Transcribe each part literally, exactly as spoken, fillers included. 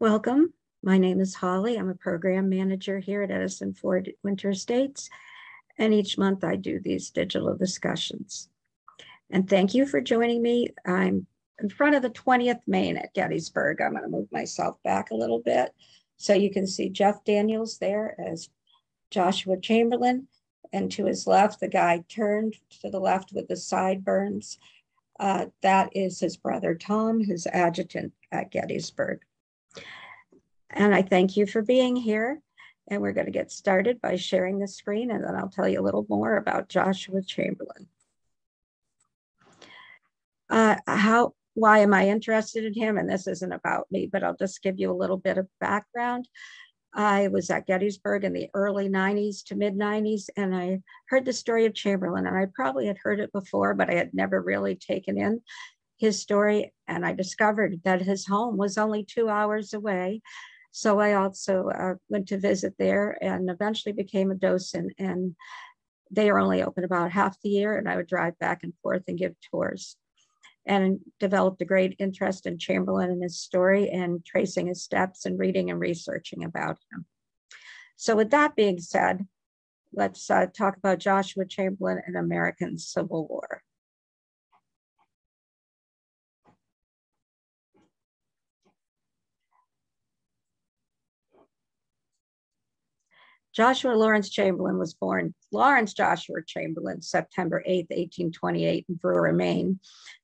Welcome. My name is Holly. I'm a program manager here at Edison Ford Winter Estates, and each month I do these digital discussions. And thank you for joining me. I'm in front of the twentieth Maine at Gettysburg. I'm going to move myself back a little bit so you can see Jeff Daniels there as Joshua Chamberlain, and to his left, the guy turned to the left with the sideburns. Uh, that is his brother Tom, his adjutant at Gettysburg. And I thank you for being here. And we're going to get started by sharing the screen, and then I'll tell you a little more about Joshua Chamberlain. Uh, how, why am I interested in him? And this isn't about me, but I'll just give you a little bit of background. I was at Gettysburg in the early nineties to mid nineties, and I heard the story of Chamberlain, and I probably had heard it before, but I had never really taken in his story. And I discovered that his home was only two hours away. So I also uh, went to visit there and eventually became a docent, and they are only open about half the year, and I would drive back and forth and give tours, and developed a great interest in Chamberlain and his story and tracing his steps and reading and researching about him. So with that being said, let's uh, talk about Joshua Chamberlain and American Civil War. Joshua Lawrence Chamberlain was born Lawrence Joshua Chamberlain, September eighth, eighteen twenty-eight, in Brewer, Maine,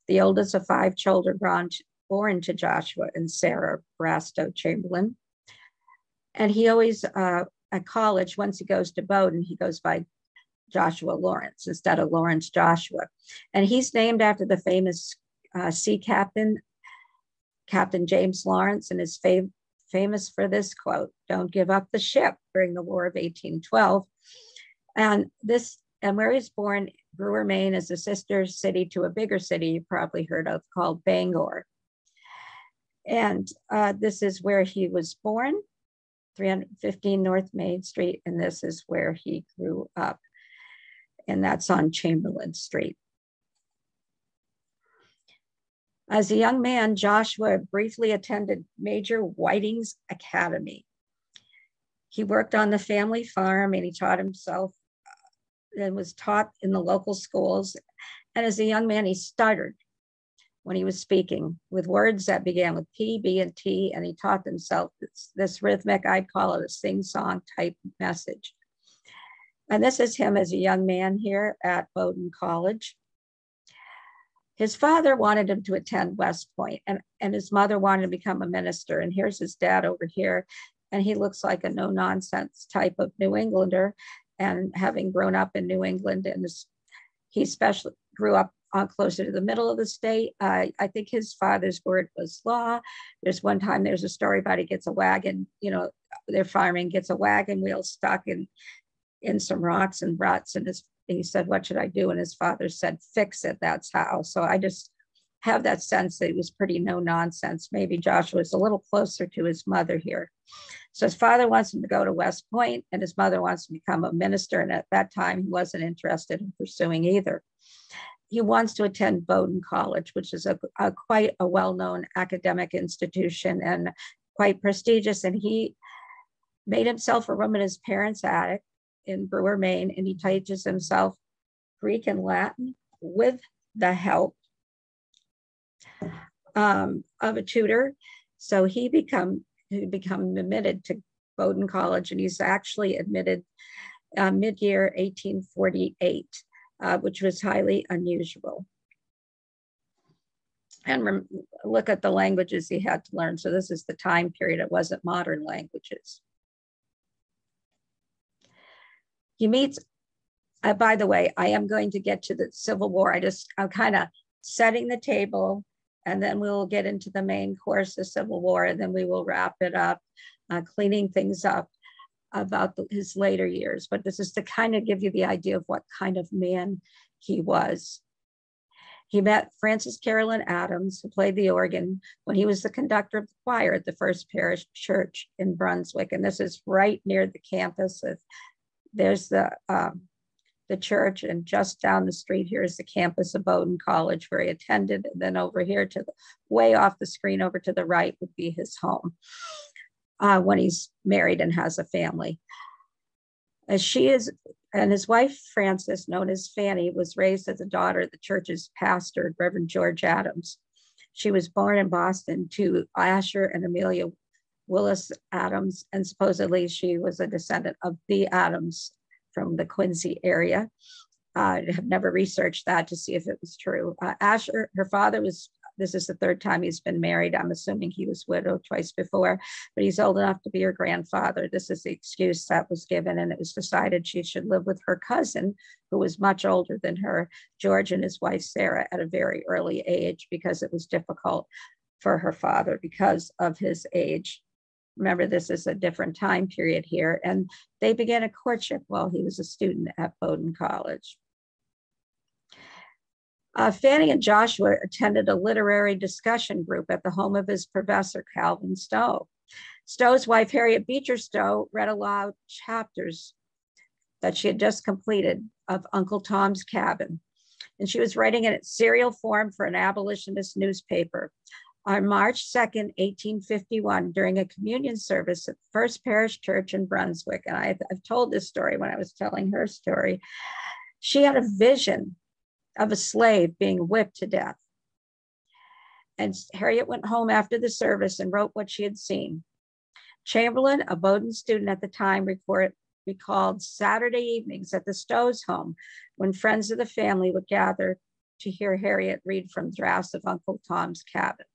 the oldest of five children born to Joshua and Sarah Brastow Chamberlain. And he always, uh, at college, once he goes to Bowdoin, he goes by Joshua Lawrence instead of Lawrence Joshua. And he's named after the famous uh, sea captain, Captain James Lawrence, and his favorite. Famous for this quote, "Don't give up the ship," during the War of eighteen twelve. And this, and where he's born, Brewer, Maine, is a sister city to a bigger city you probably heard of called Bangor. And uh, this is where he was born, three fifteen North Main Street, and this is where he grew up. And that's on Chamberlain Street. As a young man, Joshua briefly attended Major Whiting's Academy. He worked on the family farm, and he taught himself and was taught in the local schools. And as a young man, he stuttered when he was speaking with words that began with P, B, and T, and he taught himself this, this rhythmic, I'd call it a sing-song type message. And this is him as a young man here at Bowdoin College. His father wanted him to attend West Point, and, and his mother wanted to become a minister. And here's his dad over here. And he looks like a no-nonsense type of New Englander. And having grown up in New England, and his, he especially grew up on closer to the middle of the state. Uh, I think his father's word was law. There's one time there's a story about he gets a wagon, you know, they're farming, gets a wagon wheel stuck in, in some rocks and ruts, and his he said, "What should I do?" And his father said, "Fix it, that's how." So I just have that sense that he was pretty no nonsense. Maybe Joshua is a little closer to his mother here. So his father wants him to go to West Point, and his mother wants him to become a minister. And at that time, he wasn't interested in pursuing either. He wants to attend Bowdoin College, which is a, a quite a well-known academic institution and quite prestigious. And he made himself a room in his parents' attic in Brewer, Maine, and he teaches himself Greek and Latin with the help um, of a tutor. So he become he become admitted to Bowdoin College, and he's actually admitted uh, mid-year eighteen forty-eight, uh, which was highly unusual. And look at the languages he had to learn. So this is the time period. It wasn't modern languages. He meets, uh, by the way, I am going to get to the Civil War. I just, I'm kind of setting the table, and then we'll get into the main course, the Civil War, and then we will wrap it up, uh, cleaning things up about the, his later years. But this is to kind of give you the idea of what kind of man he was. He met Frances Carolyn Adams, who played the organ, when he was the conductor of the choir at the First Parish Church in Brunswick. And this is right near the campus of, there's the um, the church, and just down the street here is the campus of Bowdoin College where he attended, and then over here to the way off the screen over to the right would be his home uh, when he's married and has a family. As she is, and his wife Frances, known as Fanny, was raised as a daughter of the church's pastor, Reverend George Adams. She was born in Boston to Asher and Amelia Willis Adams, and supposedly she was a descendant of the Adams from the Quincy area. Uh, I have never researched that to see if it was true. Uh, Asher, her father was, this is the third time he's been married. I'm assuming he was widowed twice before, but he's old enough to be her grandfather. This is the excuse that was given, and it was decided she should live with her cousin, who was much older than her, George, and his wife, Sarah, at a very early age, because it was difficult for her father because of his age. Remember, this is a different time period here. And they began a courtship while he was a student at Bowdoin College. Uh, Fanny and Joshua attended a literary discussion group at the home of his professor, Calvin Stowe. Stowe's wife, Harriet Beecher Stowe, read aloud chapters that she had just completed of Uncle Tom's Cabin. And she was writing it in serial form for an abolitionist newspaper. On March second, eighteen fifty-one, during a communion service at First Parish Church in Brunswick, and I've, I've told this story when I was telling her story, she had a vision of a slave being whipped to death. And Harriet went home after the service and wrote what she had seen. Chamberlain, a Bowdoin student at the time, record, recalled Saturday evenings at the Stowe's home when friends of the family would gather to hear Harriet read from drafts of Uncle Tom's Cabin.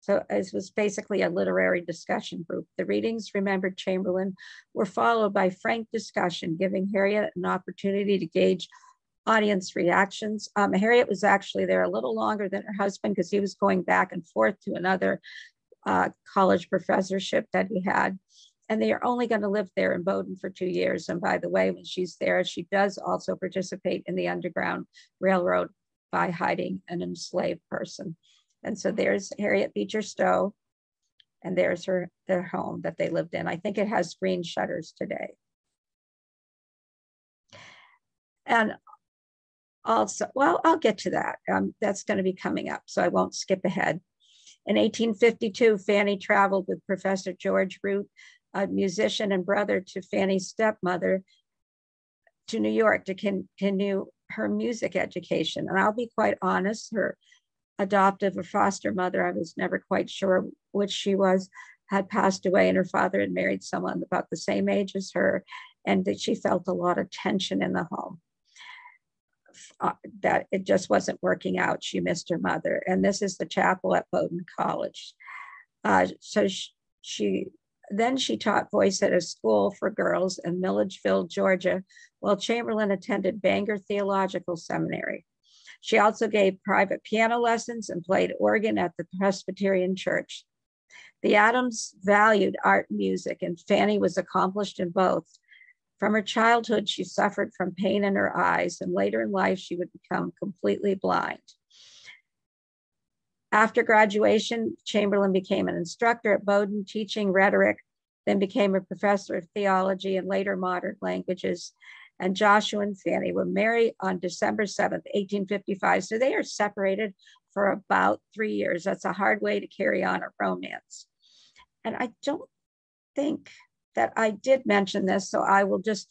So it was basically a literary discussion group. The readings, remembered Chamberlain, were followed by frank discussion, giving Harriet an opportunity to gauge audience reactions. Um, Harriet was actually there a little longer than her husband because he was going back and forth to another uh, college professorship that he had. And they are only going to live there in Bowdoin for two years. And by the way, when she's there, she does also participate in the Underground Railroad by hiding an enslaved person. And so there's Harriet Beecher Stowe, and there's her, their home that they lived in. I think it has green shutters today. And also, well, I'll get to that. Um, that's going to be coming up, so I won't skip ahead. In eighteen fifty-two, Fanny traveled with Professor George Root, a musician and brother to Fanny's stepmother, to New York to continue her music education. And I'll be quite honest, her adoptive or foster mother, I was never quite sure which she was, had passed away, and her father had married someone about the same age as her, and that she felt a lot of tension in the home, uh, that it just wasn't working out. She missed her mother. And this is the chapel at Bowdoin College. Uh, so she, she then she taught voice at a school for girls in Milledgeville, Georgia, while Chamberlain attended Bangor Theological Seminary. She also gave private piano lessons and played organ at the Presbyterian Church. The Adams valued art and music, and Fanny was accomplished in both. From her childhood, she suffered from pain in her eyes, and later in life, she would become completely blind. After graduation, Chamberlain became an instructor at Bowdoin, teaching rhetoric, then became a professor of theology and later modern languages. And Joshua and Fanny were married on December seventh, eighteen fifty-five. So they are separated for about three years. That's a hard way to carry on a romance. And I don't think that I did mention this, so I will just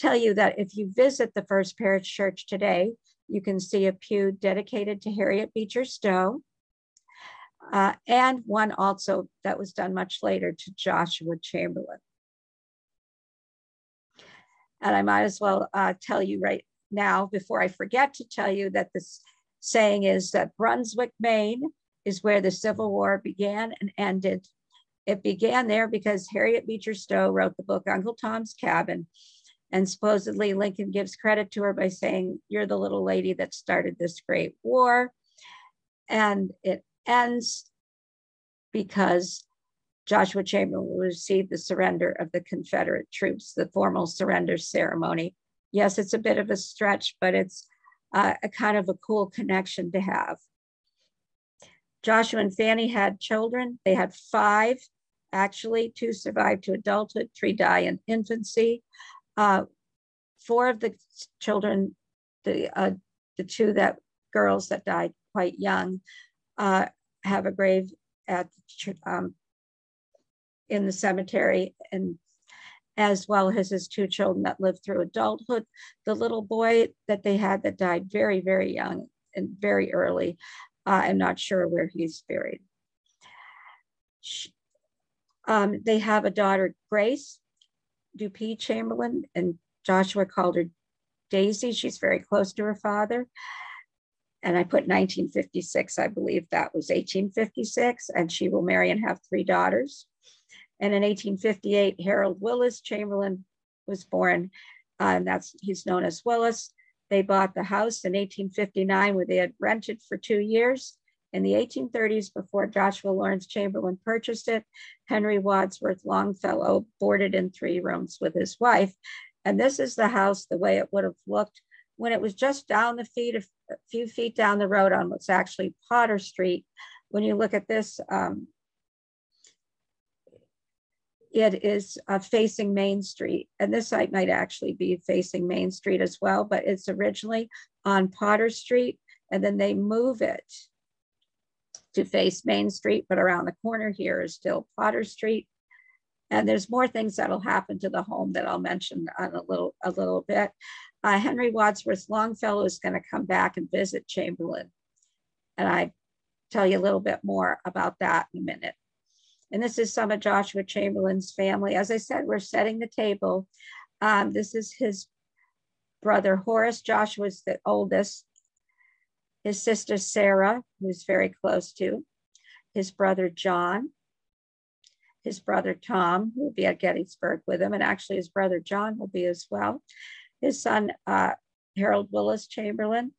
tell you that if you visit the First Parish Church today, you can see a pew dedicated to Harriet Beecher Stowe, uh, and one also that was done much later to Joshua Chamberlain. And I might as well uh, tell you right now, before I forget to tell you, that this saying is that Brunswick, Maine is where the Civil War began and ended. It began there because Harriet Beecher Stowe wrote the book Uncle Tom's Cabin. And supposedly Lincoln gives credit to her by saying, "You're the little lady that started this great war." And it ends because Joshua Chamberlain will receive the surrender of the Confederate troops, the formal surrender ceremony. Yes, it's a bit of a stretch, but it's uh, a kind of a cool connection to have. Joshua and Fanny had children. They had five, actually. Two survived to adulthood, three die in infancy. Uh, four of the children, the uh, the two that girls that died quite young, uh, have a grave at um, in the cemetery, and as well as his two children that lived through adulthood. The little boy that they had that died very, very young and very early, uh, I'm not sure where he's buried. She, um, they have a daughter, Grace Dupuy Chamberlain, and Joshua called her Daisy. She's very close to her father. And I put nineteen fifty-six, I believe that was eighteen fifty-six, and she will marry and have three daughters. And in eighteen fifty-eight, Harold Willis Chamberlain was born, uh, and that's, he's known as Willis. They bought the house in eighteen fifty-nine, where they had rented for two years. In the eighteen thirties, before Joshua Lawrence Chamberlain purchased it, Henry Wadsworth Longfellow boarded in three rooms with his wife. And this is the house, the way it would have looked when it was just down the feet, a few feet down the road on what's actually Potter Street. When you look at this, um, it is uh, facing Main Street. And this site might actually be facing Main Street as well, but it's originally on Potter Street, and then they move it to face Main Street, but around the corner here is still Potter Street. And there's more things that'll happen to the home that I'll mention on a little, a little bit. Uh, Henry Wadsworth Longfellow is going to come back and visit Chamberlain, and I tell you a little bit more about that in a minute. And this is some of Joshua Chamberlain's family. As I said, we're setting the table. Um, this is his brother Horace. Joshua's the oldest. His sister Sarah, who's very close to. His brother John. His brother Tom, who will be at Gettysburg with him, and actually his brother John will be as well. His son, uh, Harold Willis Chamberlain,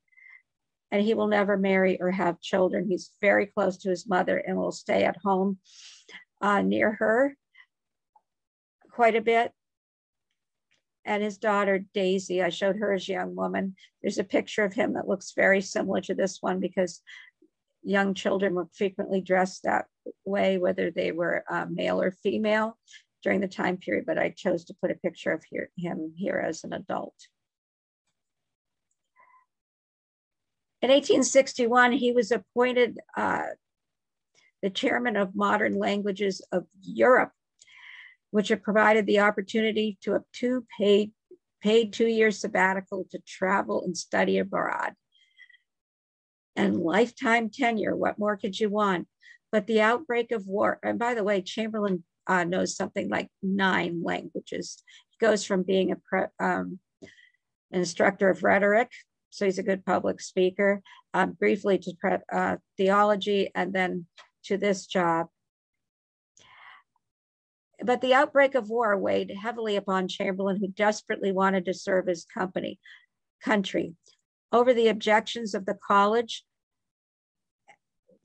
and he will never marry or have children. He's very close to his mother and will stay at home uh, near her quite a bit. And his daughter, Daisy, I showed her as a young woman. There's a picture of him that looks very similar to this one, because young children were frequently dressed that way, whether they were uh, male or female during the time period, but I chose to put a picture of here, him here as an adult. In eighteen sixty-one, he was appointed uh, the chairman of modern languages of Europe, which had provided the opportunity to a two paid, paid two-year sabbatical to travel and study abroad. And lifetime tenure, what more could you want? But the outbreak of war, and by the way, Chamberlain uh, knows something like nine languages. He goes from being a pre, um, an instructor of rhetoric, so he's a good public speaker, um, briefly to pre, uh, theology, and then to this job. But the outbreak of war weighed heavily upon Chamberlain, who desperately wanted to serve his company, country. Over the objections of the college,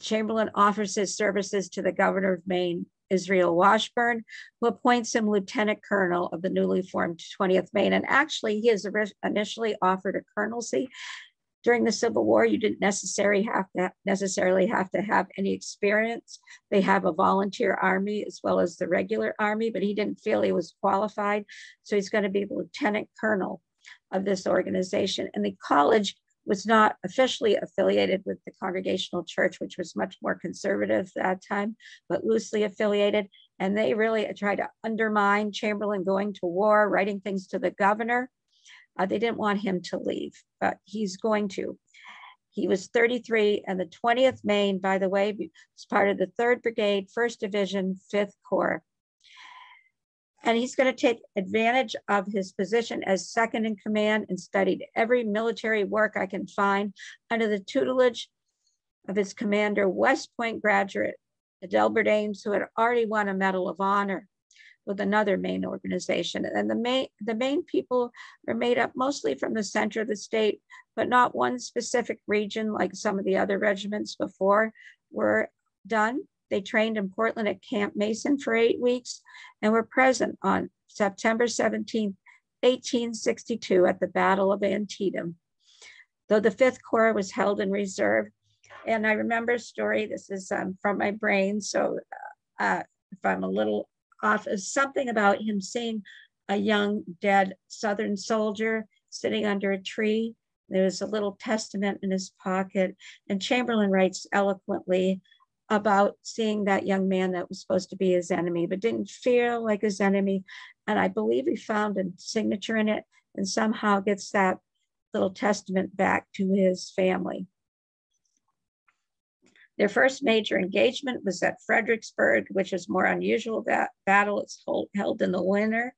Chamberlain offers his services to the governor of Maine, Israel Washburn, who appoints him lieutenant colonel of the newly formed twentieth Maine. And actually, he is initially offered a colonelcy. During the Civil War, you didn't necessarily have to necessarily have to have any experience. They have a volunteer army as well as the regular army, but he didn't feel he was qualified. So he's going to be lieutenant colonel of this organization. And the college was not officially affiliated with the Congregational Church, which was much more conservative at that time, but loosely affiliated. And they really tried to undermine Chamberlain going to war, writing things to the governor. Uh, they didn't want him to leave, but he's going to. He was thirty-three, and the twentieth Maine, by the way, was part of the third Brigade, first Division, fifth Corps. And he's going to take advantage of his position as second in command and studied every military work I can find under the tutelage of his commander, West Point graduate, Adelbert Ames, who had already won a Medal of Honor with another Maine organization. And the Maine, the Maine people are made up mostly from the center of the state, but not one specific region like some of the other regiments before were done. They trained in Portland at Camp Mason for eight weeks and were present on September seventeenth, eighteen sixty-two at the Battle of Antietam, though the fifth Corps was held in reserve. And I remember a story, this is um, from my brain, so uh, if I'm a little off, is something about him seeing a young dead Southern soldier sitting under a tree. There was a little testament in his pocket, and Chamberlain writes eloquently about seeing that young man that was supposed to be his enemy, but didn't feel like his enemy. And I believe he found a signature in it and somehow gets that little testament back to his family. Their first major engagement was at Fredericksburg, which is more unusual. That battle is held in the winter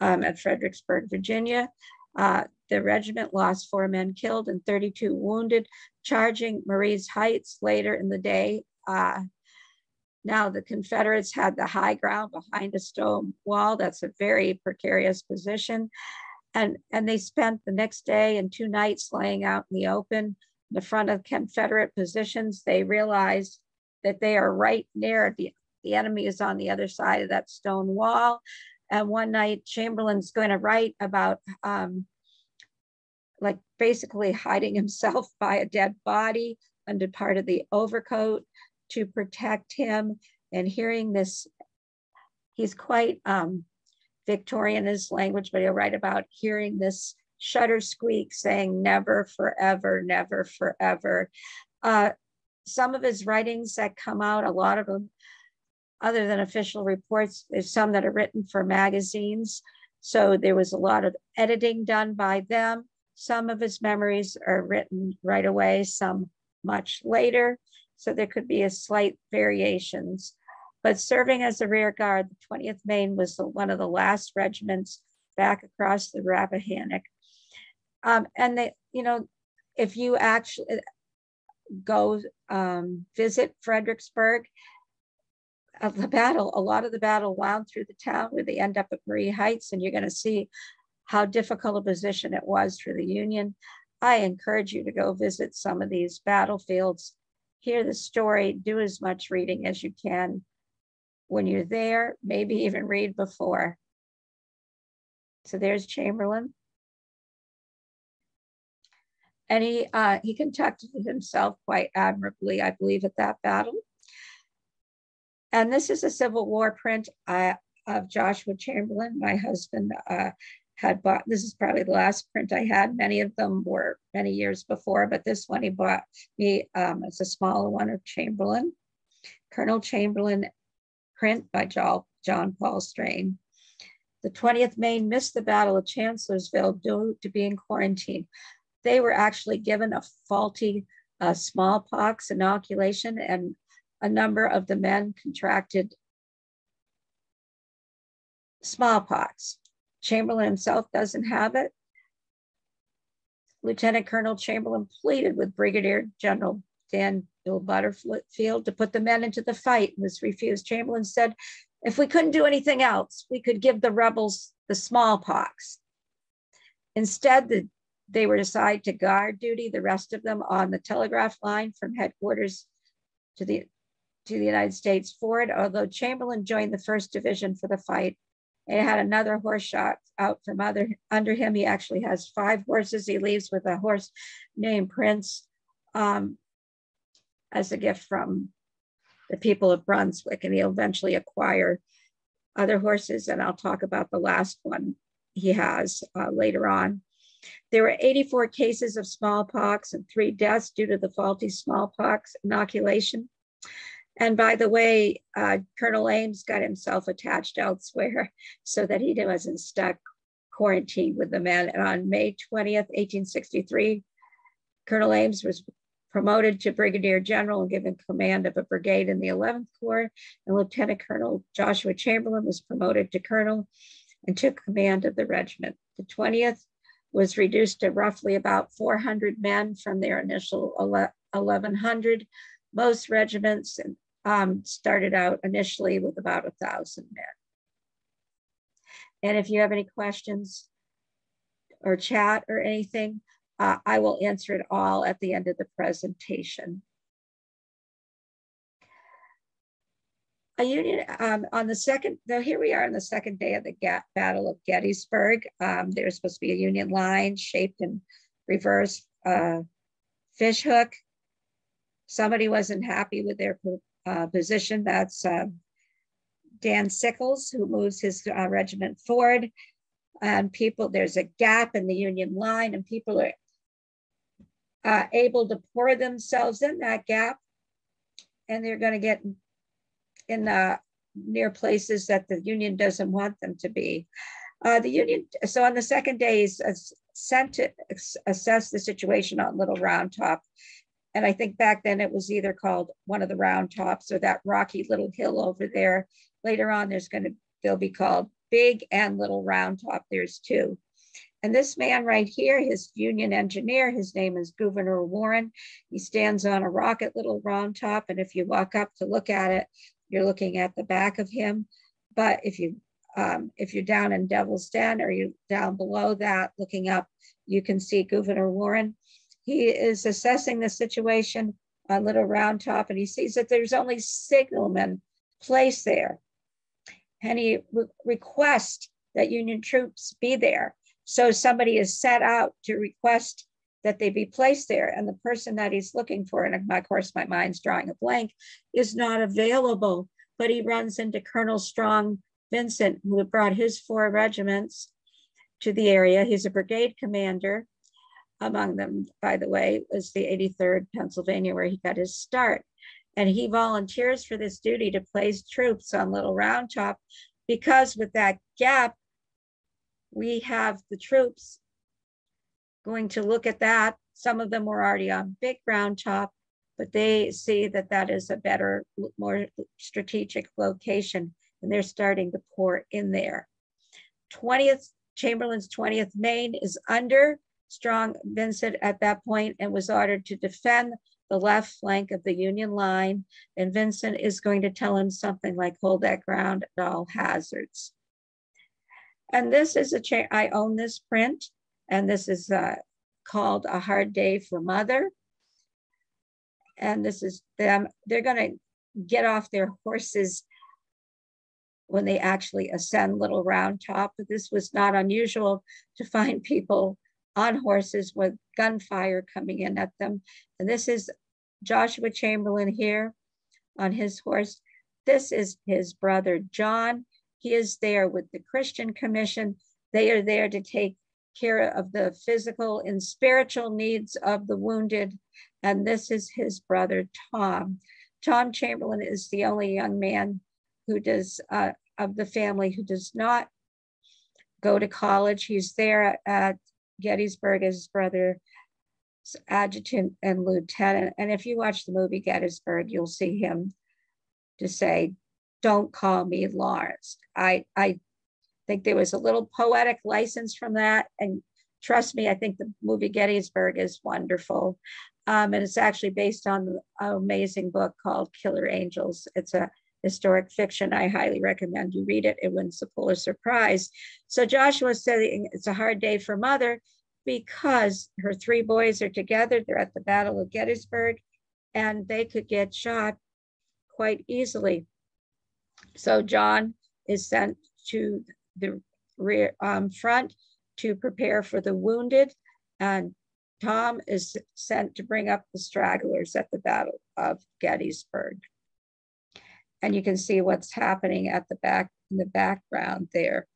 um, at Fredericksburg, Virginia. Uh, the regiment lost four men killed and thirty-two wounded, charging Marye's Heights later in the day. Uh, now the Confederates had the high ground behind a stone wall. That's a very precarious position. And, and they spent the next day and two nights laying out in the open in the front of Confederate positions. They realized that they are right near the, the enemy is on the other side of that stone wall. And one night Chamberlain's going to write about um, like basically hiding himself by a dead body under part of the overcoat to protect him, and hearing this, he's quite um, Victorian in his language, but he'll write about hearing this shutter squeak saying never, forever, never, forever. Uh, some of his writings that come out, a lot of them, other than official reports, there's some that are written for magazines. So there was a lot of editing done by them. Some of his memories are written right away, some much later. So there could be a slight variations, but serving as a rear guard, the twentieth Maine was the, one of the last regiments back across the Rappahannock. Um, and they, you know, if you actually go um, visit Fredericksburg, uh, the battle, a lot of the battle wound through the town where they end up at Marie Heights, and you're gonna see how difficult a position it was for the Union. I encourage you to go visit some of these battlefields, hear the story, do as much reading as you can when you're there, maybe even read before. So there's Chamberlain. And he, uh, he conducted himself quite admirably, I believe, at that battle. And this is a Civil War print uh, of Joshua Chamberlain. My husband uh, had bought, this is probably the last print I had. Many of them were many years before, but this one he bought me um, as a smaller one of Chamberlain. Colonel Chamberlain print by John Paul Strain. The twentieth Maine missed the Battle of Chancellorsville due to being quarantined. They were actually given a faulty uh, smallpox inoculation, and a number of the men contracted smallpox. Chamberlain himself doesn't have it. Lieutenant Colonel Chamberlain pleaded with Brigadier General Dan Bill Butterfield to put the men into the fight, and was refused. Chamberlain said, if we couldn't do anything else, we could give the rebels the smallpox. Instead, the, they were decided to guard duty, the rest of them on the telegraph line from headquarters to the, to the United States Ford, although Chamberlain joined the first Division for the fight. It had another horse shot out from other, under him. He actually has five horses. He leaves with a horse named Prince um, as a gift from the people of Brunswick, and he'll eventually acquire other horses, and I'll talk about the last one he has uh, later on. There were eighty-four cases of smallpox and three deaths due to the faulty smallpox inoculation. And by the way, uh, Colonel Ames got himself attached elsewhere so that he wasn't stuck quarantined with the men. And on May twentieth, eighteen sixty-three, Colonel Ames was promoted to Brigadier General and given command of a brigade in the eleventh Corps. And Lieutenant Colonel Joshua Chamberlain was promoted to Colonel and took command of the regiment. The twentieth was reduced to roughly about four hundred men from their initial eleven hundred. Most regiments and Um, started out initially with about a thousand men. And if you have any questions or chat or anything, uh, I will answer it all at the end of the presentation. A Union um, on the second, though here we are on the second day of the Get- Battle of Gettysburg. Um, there's supposed to be a Union line shaped in reverse uh, fish hook. Somebody wasn't happy with their uh, position. That's uh, Dan Sickles, who moves his uh, regiment forward. and people, there's a gap in the Union line, and people are uh, able to pour themselves in that gap, and they're going to get in uh, near places that the Union doesn't want them to be. Uh, the Union, so on the second day, is sent to assess the situation on Little Round Top. And I think back then it was either called one of the Round Tops or that rocky little hill over there. Later on, there's going to, they'll be called Big and Little Round Top. There's two. And this man right here, his Union engineer, his name is Gouverneur Warren. He stands on a rock at Little Round Top. And if you walk up to look at it, you're looking at the back of him. But if you Um, if you're down in Devil's Den or you're down below that looking up, you can see Gouverneur Warren. He is assessing the situation on Little Round Top, and he sees that there's only signalmen placed there. And he re requests that Union troops be there. So somebody is set out to request that they be placed there. And the person that he's looking for, and of course my mind's drawing a blank, is not available, but he runs into Colonel Strong Vincent, who had brought his four regiments to the area. He's a brigade commander. Among them, by the way, was the eighty-third Pennsylvania, where he got his start. And he volunteers for this duty to place troops on Little Round Top, because with that gap, we have the troops going to look at that. Some of them were already on Big Round Top, but they see that that is a better, more strategic location, and they're starting to pour in there. twentieth, Chamberlain's twentieth Maine is under Strong Vincent at that point and was ordered to defend the left flank of the Union line. And Vincent is going to tell him something like, hold that ground at all hazards. And this is a, cha I own this print, and this is uh, called A Hard Day for Mother. And this is them, they're gonna get off their horses when they actually ascend Little Round Top. But this was not unusual to find people on horses with gunfire coming in at them. And this is Joshua Chamberlain here on his horse. This is his brother, John. He is there with the Christian Commission. They are there to take care of the physical and spiritual needs of the wounded. And this is his brother, Tom. Tom Chamberlain is the only young man who does, uh, of the family, who does not go to college. He's there at Gettysburg as his brother's adjutant and lieutenant. And if you watch the movie Gettysburg, you'll see him to say, don't call me Lawrence. I, I think there was a little poetic license from that. And trust me, I think the movie Gettysburg is wonderful. Um, and it's actually based on an amazing book called Killer Angels. It's a historic fiction. I highly recommend you read it. It wins the Pulitzer Prize. So Joshua said it's a hard day for Mother because her three boys are together. They're at the Battle of Gettysburg, and they could get shot quite easily. So John is sent to the rear um, front to prepare for the wounded, and Tom is sent to bring up the stragglers at the Battle of Gettysburg. And you can see what's happening at the back in the background there.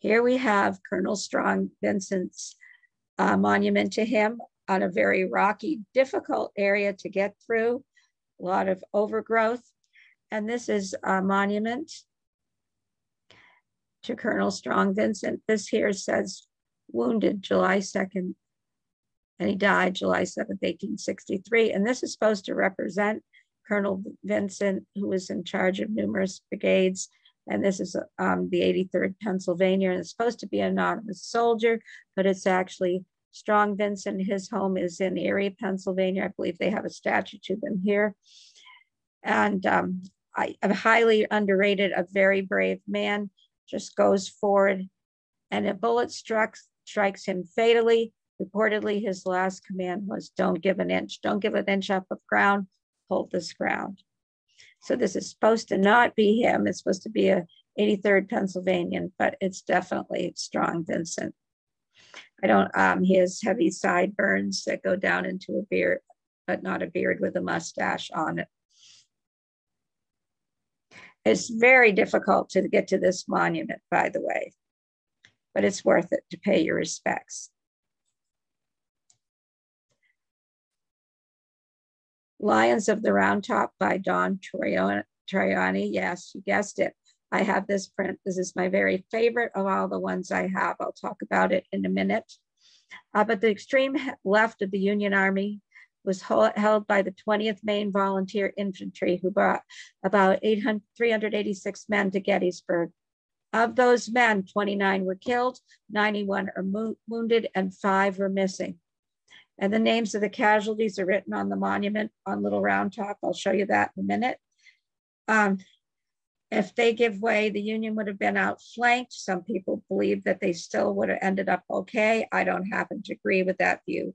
Here we have Colonel Strong Vincent's uh, monument to him on a very rocky, difficult area to get through, a lot of overgrowth. And this is a monument to Colonel Strong Vincent. This here says, wounded July second, and he died July seventh, eighteen sixty-three. And this is supposed to represent Colonel Vincent, who was in charge of numerous brigades. And this is um, the eighty-third Pennsylvania. And it's supposed to be an anonymous soldier, but it's actually Strong Vincent. His home is in Erie, Pennsylvania. I believe they have a statue to them here. And um, I, I'm highly underrated, a very brave man, just goes forward, and a bullet struck, strikes him fatally. Reportedly, his last command was, don't give an inch, don't give an inch up of ground, hold this ground. So this is supposed to not be him. It's supposed to be a eighty-third Pennsylvanian, but it's definitely Strong Vincent. I don't, um, he has heavy sideburns that go down into a beard, but not a beard with a mustache on it. It's very difficult to get to this monument, by the way, but it's worth it to pay your respects. Lions of the Round Top by Don Troiani. Yes, you guessed it. I have this print. This is my very favorite of all the ones I have. I'll talk about it in a minute. Uh, but the extreme left of the Union Army was held by the twentieth Maine Volunteer Infantry, who brought about three hundred eighty-six men to Gettysburg. Of those men, twenty-nine were killed, ninety-one are wounded, and five were missing. And the names of the casualties are written on the monument on Little Round Top. I'll show you that in a minute. Um, if they give way, the Union would have been outflanked. Some people believe that they still would have ended up okay. I don't happen to agree with that view.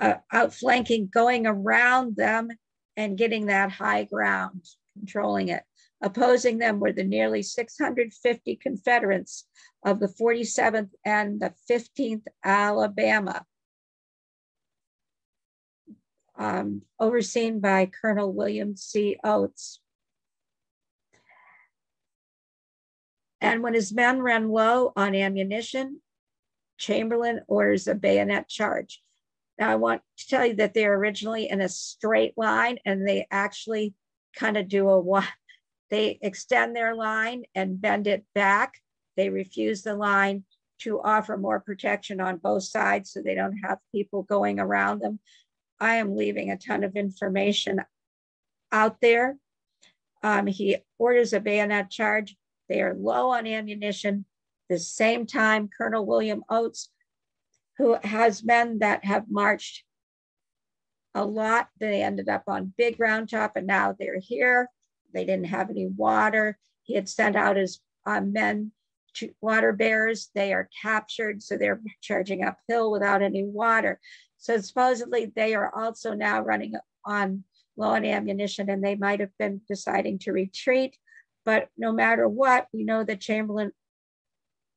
Uh, outflanking, going around them and getting that high ground, controlling it. Opposing them were the nearly six hundred fifty Confederates of the forty-seventh and the fifteenth Alabama. Um, overseen by Colonel William C. Oates. And when his men ran low on ammunition, Chamberlain orders a bayonet charge. Now I want to tell you that they're originally in a straight line, and they actually kind of do a, they extend their line and bend it back. They refuse the line to offer more protection on both sides so they don't have people going around them. I am leaving a ton of information out there. Um, he orders a bayonet charge. They are low on ammunition. The same time, Colonel William Oates, who has men that have marched a lot, they ended up on Big Round Top, and now they're here. They didn't have any water. He had sent out his uh, men to water bearers. They are captured, so they're charging uphill without any water. So supposedly they are also now running on low on ammunition, and they might have been deciding to retreat. But no matter what, we know that Chamberlain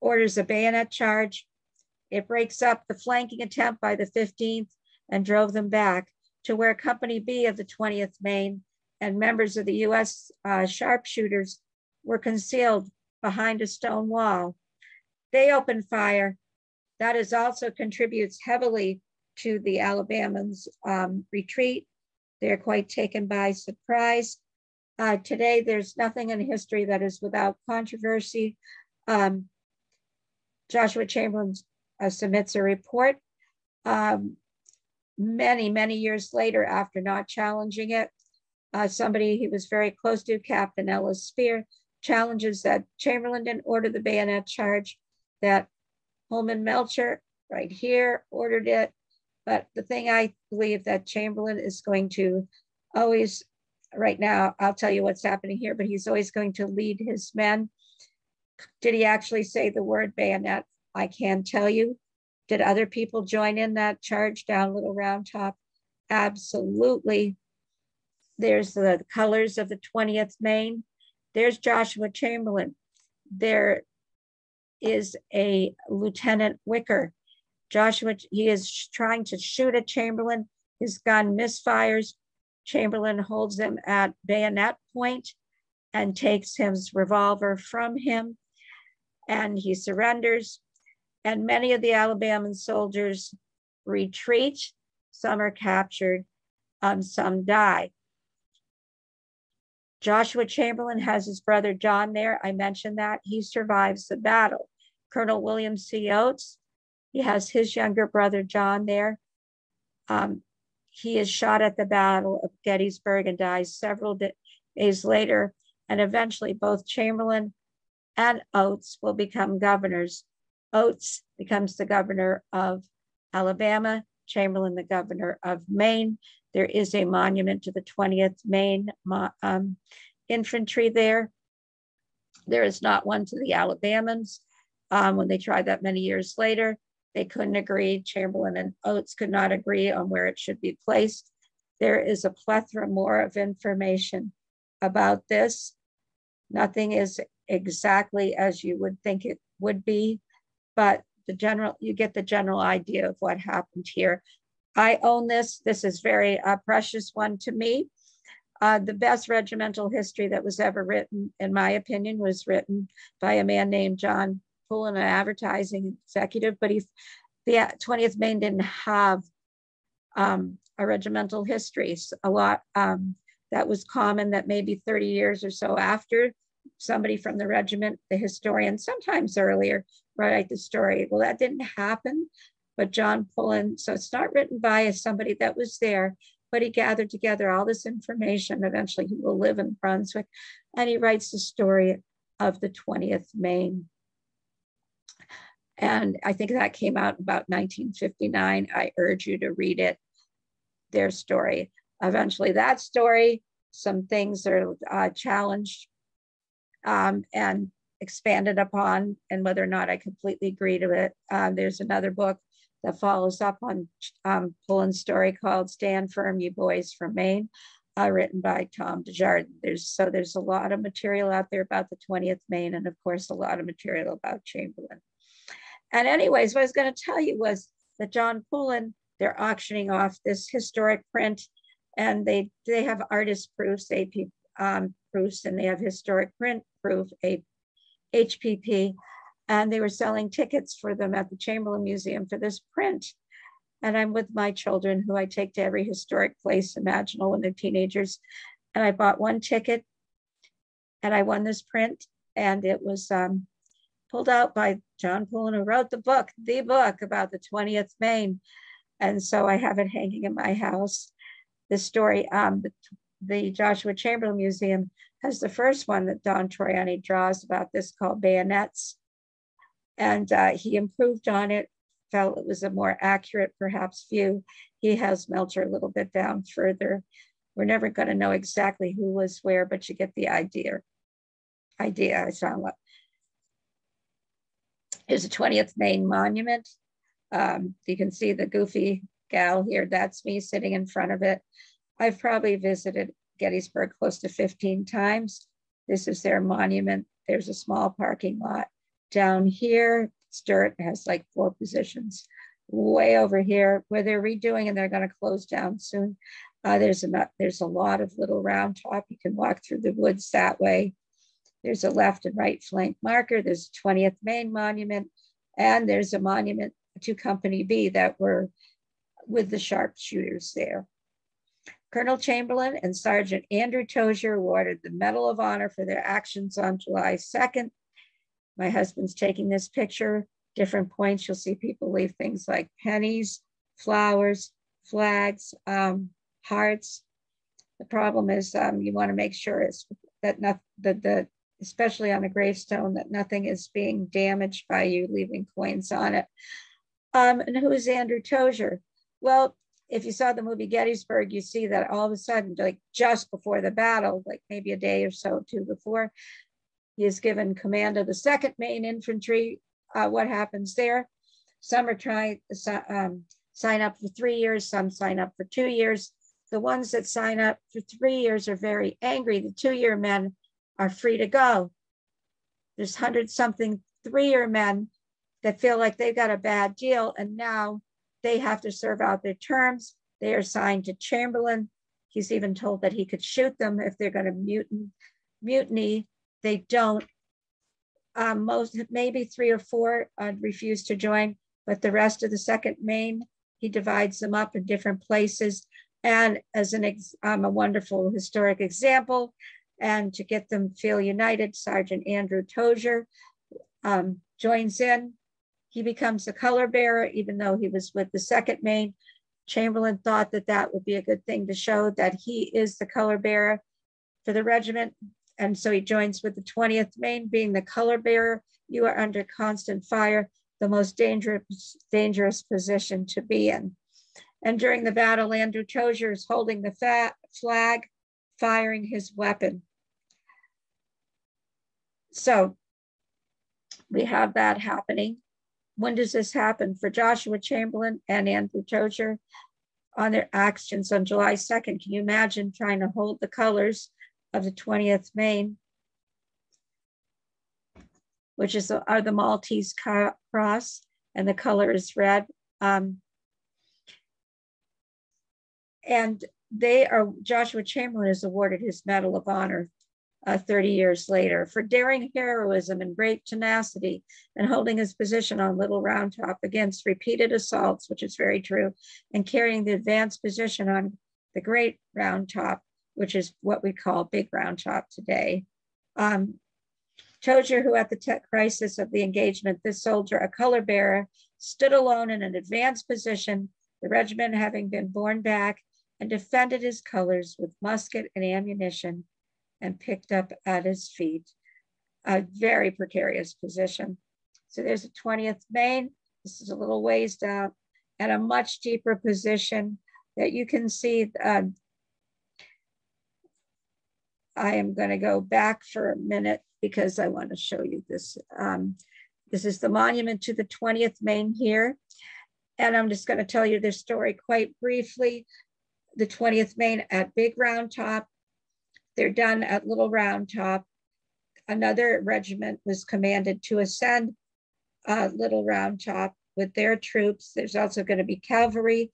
orders a bayonet charge. It breaks up the flanking attempt by the fifteenth and drove them back to where Company B of the twentieth Maine and members of the U S uh, sharpshooters were concealed behind a stone wall. They opened fire. That is also contributes heavily to the Alabamans' um, retreat. They're quite taken by surprise. Uh, today, there's nothing in history that is without controversy. Um, Joshua Chamberlain uh, submits a report um, many, many years later after not challenging it. Uh, somebody he was very close to, Captain Ellis Spear, challenges that Chamberlain didn't order the bayonet charge, that Holman Melcher right here ordered it. But the thing I believe that Chamberlain is going to always, right now, I'll tell you what's happening here, but he's always going to lead his men. Did he actually say the word bayonet? I can't tell you. Did other people join in that charge down Little Round Top? Absolutely. There's the colors of the twentieth Maine. There's Joshua Chamberlain. There is a Lieutenant Wicker. Joshua, he is trying to shoot at Chamberlain. His gun misfires. Chamberlain holds him at bayonet point and takes his revolver from him, and he surrenders. And many of the Alabama soldiers retreat. Some are captured, um, some die. Joshua Chamberlain has his brother John there. I mentioned that. He survives the battle. Colonel William C. Oates, he has his younger brother, John, there. Um, he is shot at the Battle of Gettysburg and dies several days later. And eventually both Chamberlain and Oates will become governors. Oates becomes the governor of Alabama, Chamberlain the governor of Maine. There is a monument to the twentieth Maine um, Infantry there. There is not one to the Alabamans. Um, when they tried that many years later, they couldn't agree. Chamberlain and Oates could not agree on where it should be placed. There is a plethora more of information about this. Nothing is exactly as you would think it would be, but the general, you get the general idea of what happened here. I own this. This is very uh, precious one to me. Uh, the best regimental history that was ever written, in my opinion, was written by a man named John, an advertising executive, but he, the twentieth Maine didn't have um, a regimental history. So a lot um, that was common that maybe thirty years or so after, somebody from the regiment, the historian, sometimes earlier, write the story. Well, that didn't happen, but John Pullen, so it's not written by somebody that was there, but he gathered together all this information. Eventually he will live in Brunswick, and he writes the story of the twentieth Maine. And I think that came out about nineteen fifty-nine. I urge you to read it, their story. Eventually that story, some things are uh, challenged um, and expanded upon, and whether or not I completely agree to it. Uh, there's another book that follows up on um, Pullen's story called Stand Firm, You Boys from Maine, uh, written by Tom DeJardin. There's, so there's a lot of material out there about the twentieth Maine, and of course, a lot of material about Chamberlain. And anyways, what I was going to tell you was that John Pullen, they're auctioning off this historic print, and they they have artist proofs, A P um, proofs, and they have historic print proof, H P P, and they were selling tickets for them at the Chamberlain Museum for this print. And I'm with my children, who I take to every historic place imaginable when they're teenagers. And I bought one ticket, and I won this print, and it was um, pulled out by John Pullen, who wrote the book, the book about the twentieth Maine. And so I have it hanging in my house. The story, um, the, the Joshua Chamberlain Museum has the first one that Don Troiani draws about this, called Bayonets. And uh, he improved on it, felt it was a more accurate, perhaps, view. He has Melcher a little bit down further. We're never going to know exactly who was where, but you get the idea. Idea, I sound like. Here's a twentieth Maine monument. Um, you can see the goofy gal here. That's me sitting in front of it. I've probably visited Gettysburg close to fifteen times. This is their monument. There's a small parking lot down here. Sturt has like four positions. Way over here, where they're redoing, and they're going to close down soon. Uh, there's, a, there's a lot of Little Round Top. You can walk through the woods that way. There's a left and right flank marker. There's a twentieth Maine monument, and there's a monument to Company B that were with the sharpshooters there. Colonel Chamberlain and Sergeant Andrew Tozier awarded the Medal of Honor for their actions on July second. My husband's taking this picture. Different points, you'll see people leave things like pennies, flowers, flags, um, hearts. The problem is um, you want to make sure it's that not, that the especially on a gravestone, that nothing is being damaged by you leaving coins on it. Um, and who is Andrew Tozier? Well, if you saw the movie Gettysburg, you see that all of a sudden, like just before the battle, like maybe a day or so, two before, he is given command of the second Maine Infantry. Uh, what happens there? Some are trying to um, sign up for three years, some sign up for two years. The ones that sign up for three years are very angry. The two-year men are free to go. There's hundred-something three-year men that feel like they've got a bad deal, and now they have to serve out their terms. They are signed to Chamberlain. He's even told that he could shoot them if they're going to mutiny. They don't. Um, most, maybe three or four uh, refuse to join, but the rest of the second Maine, he divides them up in different places. And as an ex um, a wonderful historic example, and to get them feel united, Sergeant Andrew Tozier um, joins in. He becomes the color bearer, even though he was with the second Maine. Chamberlain thought that that would be a good thing to show that he is the color bearer for the regiment. And so he joins with the twentieth Maine, being the color bearer. You are under constant fire, the most dangerous, dangerous position to be in. And during the battle, Andrew Tozier is holding the fat flag, firing his weapon. So we have that happening. When does this happen? For Joshua Chamberlain and Andrew Tozier on their actions on July second, can you imagine trying to hold the colors of the twentieth Maine, which is are the Maltese cross, and the color is red. Um, And they are, Joshua Chamberlain is awarded his Medal of Honor uh, thirty years later for daring heroism and brave tenacity and holding his position on Little Round Top against repeated assaults, which is very true, and carrying the advanced position on the Great Round Top, which is what we call Big Round Top today. Um, Tozier, who at the crisis of the engagement, this soldier, a color bearer, stood alone in an advanced position, the regiment having been borne back, and defended his colors with musket and ammunition and picked up at his feet. A very precarious position. So there's a twentieth Maine. This is a little ways down at a much deeper position that you can see. Uh, I am going to go back for a minute because I want to show you this. Um, this is the monument to the twentieth Maine here. And I'm just going to tell you this story quite briefly. The twentieth Maine at Big Round Top. They're done at Little Round Top. Another regiment was commanded to ascend uh, Little Round Top with their troops. There's also going to be cavalry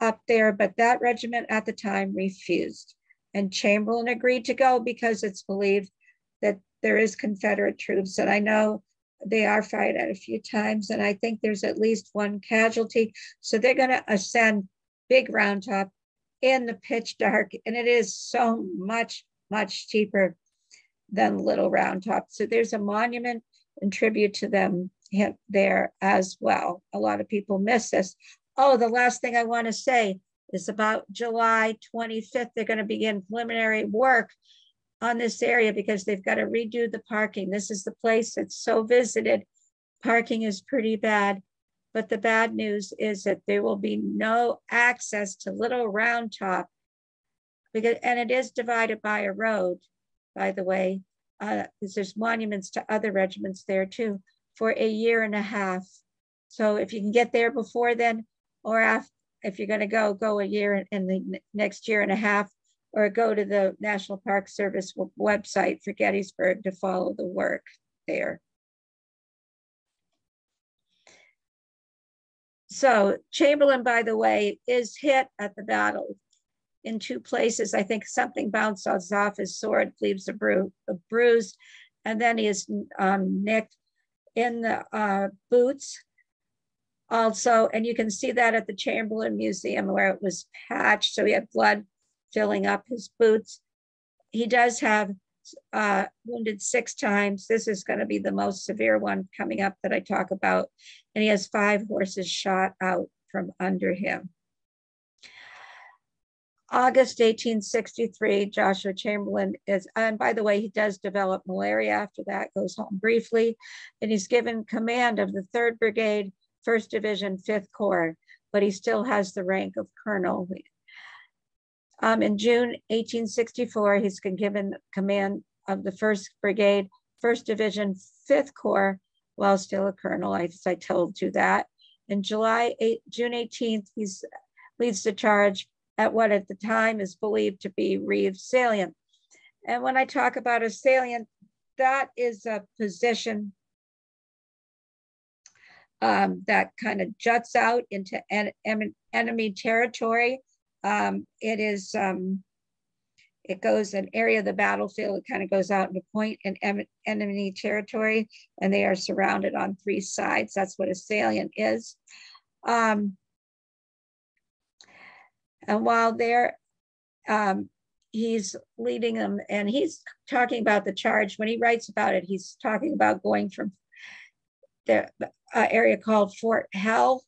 up there, but that regiment at the time refused. And Chamberlain agreed to go because it's believed that there is Confederate troops. And I know they are fired at a few times, and I think there's at least one casualty. So they're going to ascend Big Round Top in the pitch dark, and it is so much, much cheaper than Little Round Top. So there's a monument and tribute to them there as well. A lot of people miss this. Oh, the last thing I want to say is about July twenty-fifth. They're going to begin preliminary work on this area because they've got to redo the parking. This is the place that's so visited. Parking is pretty bad. But the bad news is that there will be no access to Little Round Top, because, and it is divided by a road, by the way, uh, because there's monuments to other regiments there too, for a year and a half. So if you can get there before then, or after, if you're gonna go, go a year in, in the next year and a half, or go to the National Park Service website for Gettysburg to follow the work there. So Chamberlain, by the way, is hit at the battle in two places. I think something bounces off his sword, leaves a, bru a bruise, and then he is um, nicked in the uh, boots also. And you can see that at the Chamberlain Museum where it was patched. So he had blood filling up his boots. He does have uh, wounded six times. This is going to be the most severe one coming up that I talk about. And he has five horses shot out from under him. August eighteen sixty-three, Joshua Chamberlain is, and by the way, he does develop malaria after that, goes home briefly, and he's given command of the third Brigade, first Division, fifth Corps, but he still has the rank of Colonel. Um, in June eighteen sixty-four, he's been given command of the first Brigade, first Division, fifth Corps, while still a colonel, I, I told you that. In July eight, June eighteenth, he leads the charge at what at the time is believed to be Reeves Salient. And when I talk about a salient, that is a position um, that kind of juts out into en en enemy territory. Um, it is, um, it goes an area of the battlefield, it kind of goes out into point and em enemy territory, and they are surrounded on three sides. That's what a salient is. Um, and while there, um, he's leading them, and he's talking about the charge. When he writes about it, he's talking about going from the uh, area called Fort Hell.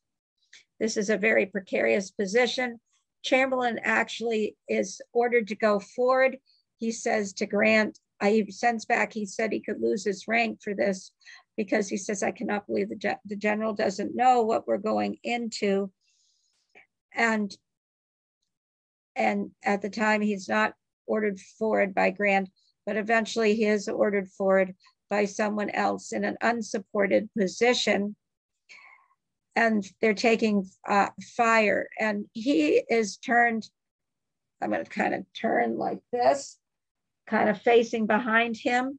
This is a very precarious position. Chamberlain actually is ordered to go forward. He says to Grant, he sends back, he said he could lose his rank for this because he says, I cannot believe the, ge the general doesn't know what we're going into. And, and at the time he's not ordered forward by Grant, but eventually he is ordered forward by someone else in an unsupported position. And they're taking uh, fire. And he is turned, I'm gonna kind of turn like this, kind of facing behind him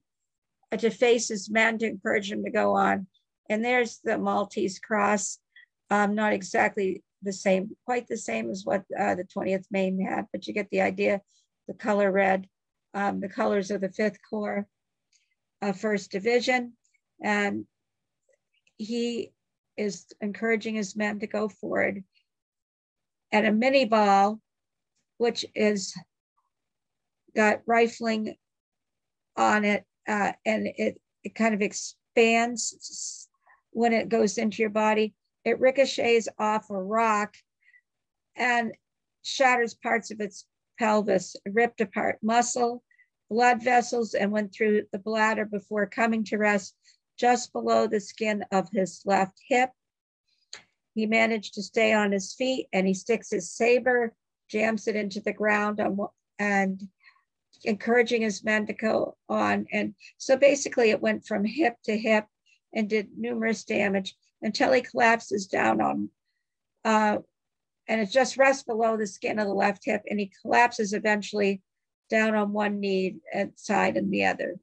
uh, to face his men to encourage him to go on. And there's the Maltese Cross. Um, not exactly the same, quite the same as what uh, the twentieth Maine had, but you get the idea, the color red, um, the colors of the fifth Corps, uh, first Division. And he is encouraging his men to go forward at a mini ball, which is got rifling on it, uh, and it, it kind of expands when it goes into your body. It ricochets off a rock and shatters parts of its pelvis, ripped apart muscle, blood vessels, and went through the bladder before coming to rest just below the skin of his left hip. He managed to stay on his feet, and he sticks his saber, jams it into the ground, on, and encouraging his men to go on. And so basically it went from hip to hip and did numerous damage until he collapses down on, uh, and it just rests below the skin of the left hip, and he collapses eventually down on one knee and side and the other.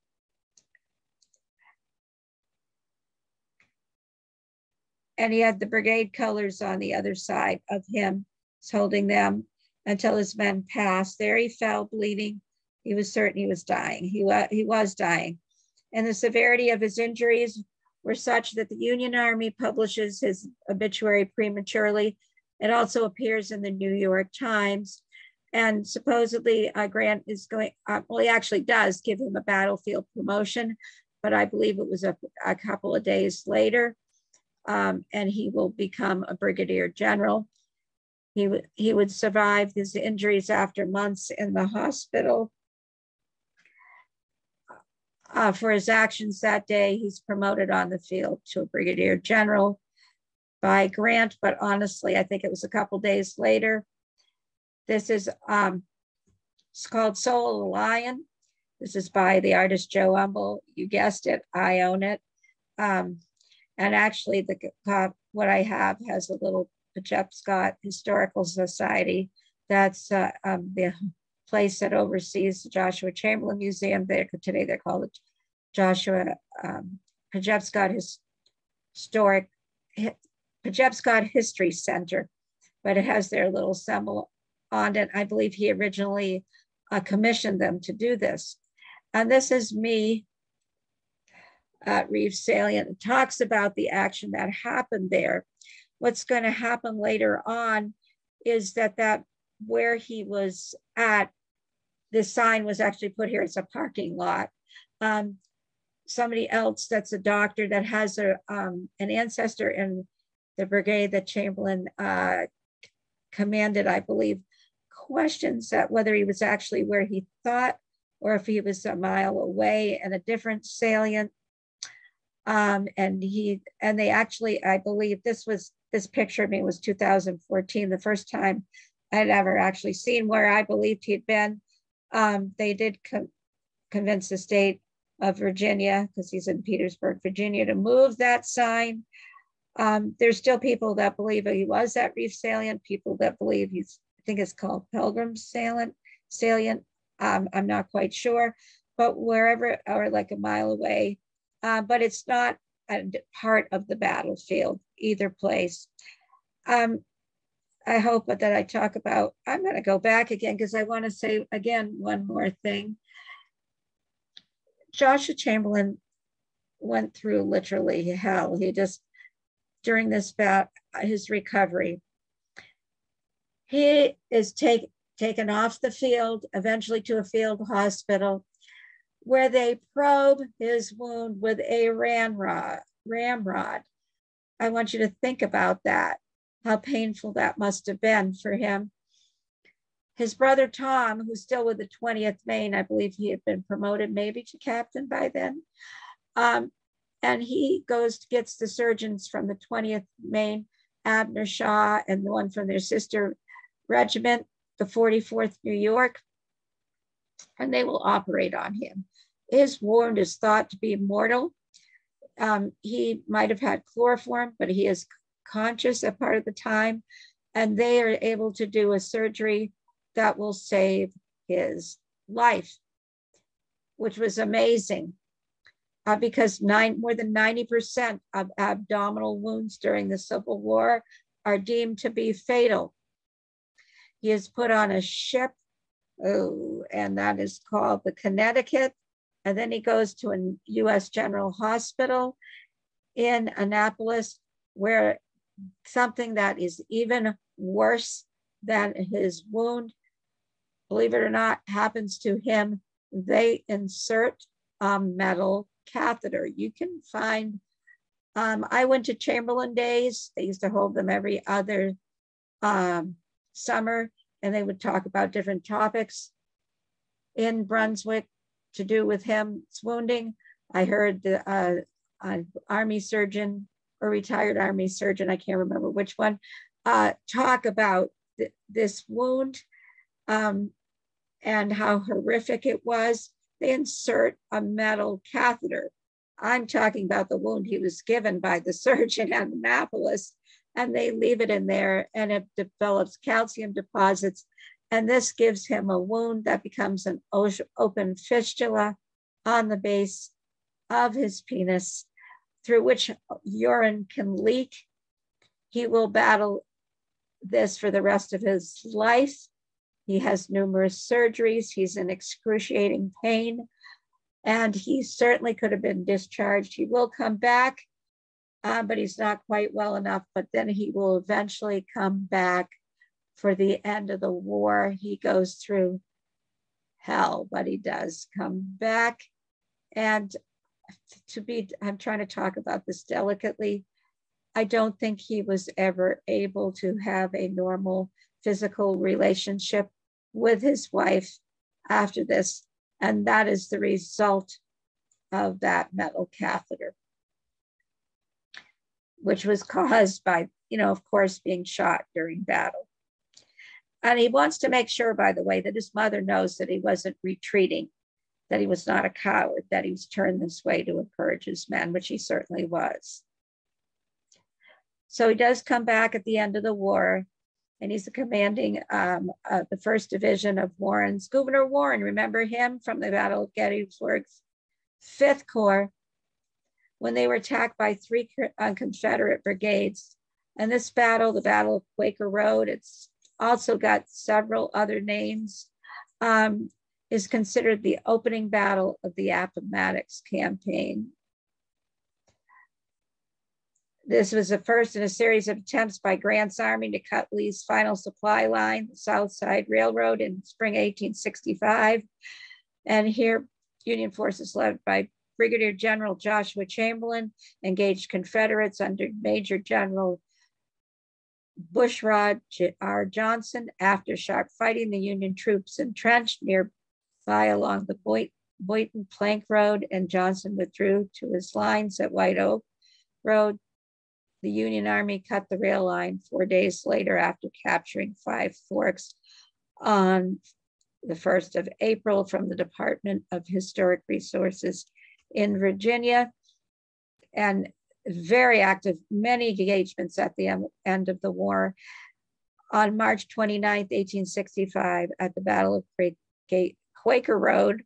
And he had the brigade colors on the other side of him, holding them until his men passed. There he fell, bleeding. He was certain he was dying. He, wa he was dying. And the severity of his injuries were such that the Union Army publishes his obituary prematurely. It also appears in the New York Times. And supposedly uh, Grant is going, uh, well, he actually does give him a battlefield promotion, but I believe it was a, a couple of days later. Um, and he will become a brigadier general. He, he would survive his injuries after months in the hospital. Uh, for his actions that day, he's promoted on the field to a brigadier general by Grant, but honestly, I think it was a couple days later. This is um, it's called Soul of the Lion. This is by the artist Joe Humble. You guessed it, I own it. Um, And actually, the uh, what I have has a little Pachepscot Historical Society. That's uh, um, the place that oversees the Joshua Chamberlain Museum. They're, today they're called the Joshua um, Pachepscot Historic Pachepscot History Center, but it has their little symbol on it. I believe he originally uh, commissioned them to do this. And this is me. Uh, Reeve Salient talks about the action that happened there. What's going to happen later on is that that where he was at, this sign was actually put here. It's a parking lot. Um, somebody else that's a doctor that has a, um, an ancestor in the brigade that Chamberlain uh, commanded, I believe, questions that whether he was actually where he thought or if he was a mile away and a different salient. Um, and he, and they actually, I believe this was, this picture of me was two thousand fourteen, the first time I'd ever actually seen where I believed he'd been. Um, they did co convince the state of Virginia, because he's in Petersburg, Virginia, to move that sign. Um, there's still people that believe he was at Reef Salient, people that believe he's, I think it's called Pilgrim Salient, Salient. Um, I'm not quite sure, but wherever, or like a mile away. Uh, but it's not a part of the battlefield, either place. Um, I hope that I talk about, I'm going to go back again because I want to say again one more thing. Joshua Chamberlain went through literally hell. He just, during this bout, his recovery, he is take, taken off the field, eventually to a field hospital, where they probe his wound with a ramrod. ramrod. I want you to think about that, how painful that must have been for him. His brother Tom, who's still with the twentieth Maine, I believe he had been promoted maybe to captain by then. Um, and he goes, gets the surgeons from the twentieth Maine, Abner Shaw, and the one from their sister regiment, the forty-fourth New York, and they will operate on him. His wound is thought to be mortal. Um, he might have had chloroform, but he is conscious a part of the time, and they are able to do a surgery that will save his life, which was amazing uh, because nine, more than ninety percent of abdominal wounds during the Civil War are deemed to be fatal. He is put on a ship, oh, and that is called the Connecticut. And then he goes to a U S General Hospital in Annapolis, where something that is even worse than his wound, believe it or not, happens to him. They insert a metal catheter. You can find, um, I went to Chamberlain Days. They used to hold them every other um, summer, and they would talk about different topics in Brunswick to do with him wounding. I heard the uh, an army surgeon, or retired army surgeon, I can't remember which one, uh, talk about th this wound um, and how horrific it was. They insert a metal catheter. I'm talking about the wound he was given by the surgeon at Annapolis, and they leave it in there, and it develops calcium deposits. And this gives him a wound that becomes an open fistula on the base of his penis, through which urine can leak. He will battle this for the rest of his life. He has numerous surgeries. He's in excruciating pain, and he certainly could have been discharged. He will come back, uh, but he's not quite well enough, but then he will eventually come back. For the end of the war, he goes through hell, but he does come back. And to be, I'm trying to talk about this delicately, I don't think he was ever able to have a normal physical relationship with his wife after this. And that is the result of that metal catheter, which was caused by, you know, of course, being shot during battle. And he wants to make sure, by the way, that his mother knows that he wasn't retreating, that he was not a coward, that he was turned this way to encourage his men, which he certainly was. So he does come back at the end of the war, and he's the commanding um, of the first Division of Warren's, Gouverneur Warren, remember him from the Battle of Gettysburg, fifth Corps, when they were attacked by three uh, Confederate brigades. And this battle, the Battle of Quaker Road, it's also got several other names, um, is considered the opening battle of the Appomattox Campaign. This was the first in a series of attempts by Grant's army to cut Lee's final supply line, the South Side Railroad, in spring eighteen sixty-five. And here, Union forces led by Brigadier General Joshua Chamberlain engaged Confederates under Major General Bushrod R. Johnson. After sharp fighting, the Union troops entrenched nearby along the Boynton Plank Road, and Johnson withdrew to his lines at White Oak Road. The Union Army cut the rail line four days later after capturing Five Forks on the first of April from the Department of Historic Resources in Virginia. And very active, many engagements at the end of the war. On March twenty-ninth, eighteen sixty-five, at the Battle of Quaker Road,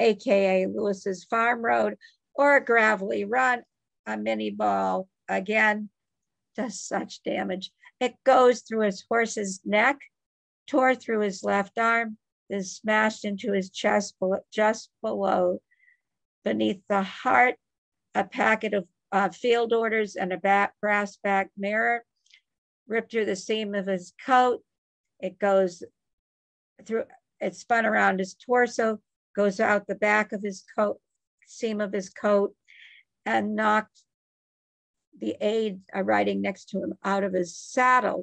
A K A Lewis's Farm Road, or a gravelly run, a mini ball, again, does such damage. It goes through his horse's neck, tore through his left arm, is smashed into his chest just below, beneath the heart, a packet of Uh, field orders and a bat, brass back mirror, ripped through the seam of his coat. It goes through, it spun around his torso, goes out the back of his coat, seam of his coat, and knocked the aide uh, riding next to him out of his saddle.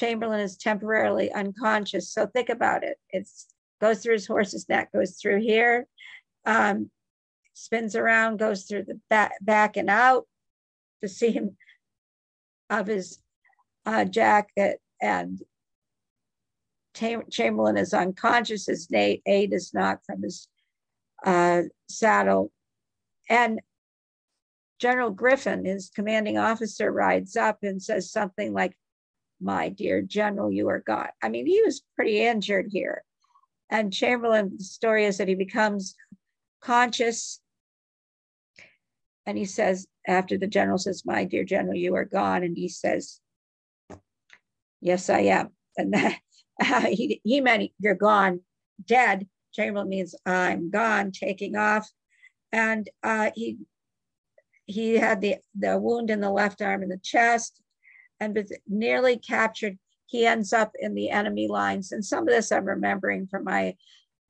Chamberlain is temporarily unconscious. So think about it. It goes through his horse's neck, goes through here. Um, spins around, goes through the back, back and out, the seam of his uh, jacket, and Chamberlain is unconscious. His aide is knocked from his uh, saddle. And General Griffin, his commanding officer, rides up and says something like, "My dear General, you are gone." I mean, he was pretty injured here. And Chamberlain, the story is that he becomes conscious. And he says, after the general says, "My dear General, you are gone," and he says, Yes, I am. And then, uh, he, he meant you're gone, dead. Chamberlain means I'm gone, taking off. And uh, he he had the, the wound in the left arm and the chest, and was nearly captured. He ends up in the enemy lines. And some of this I'm remembering from my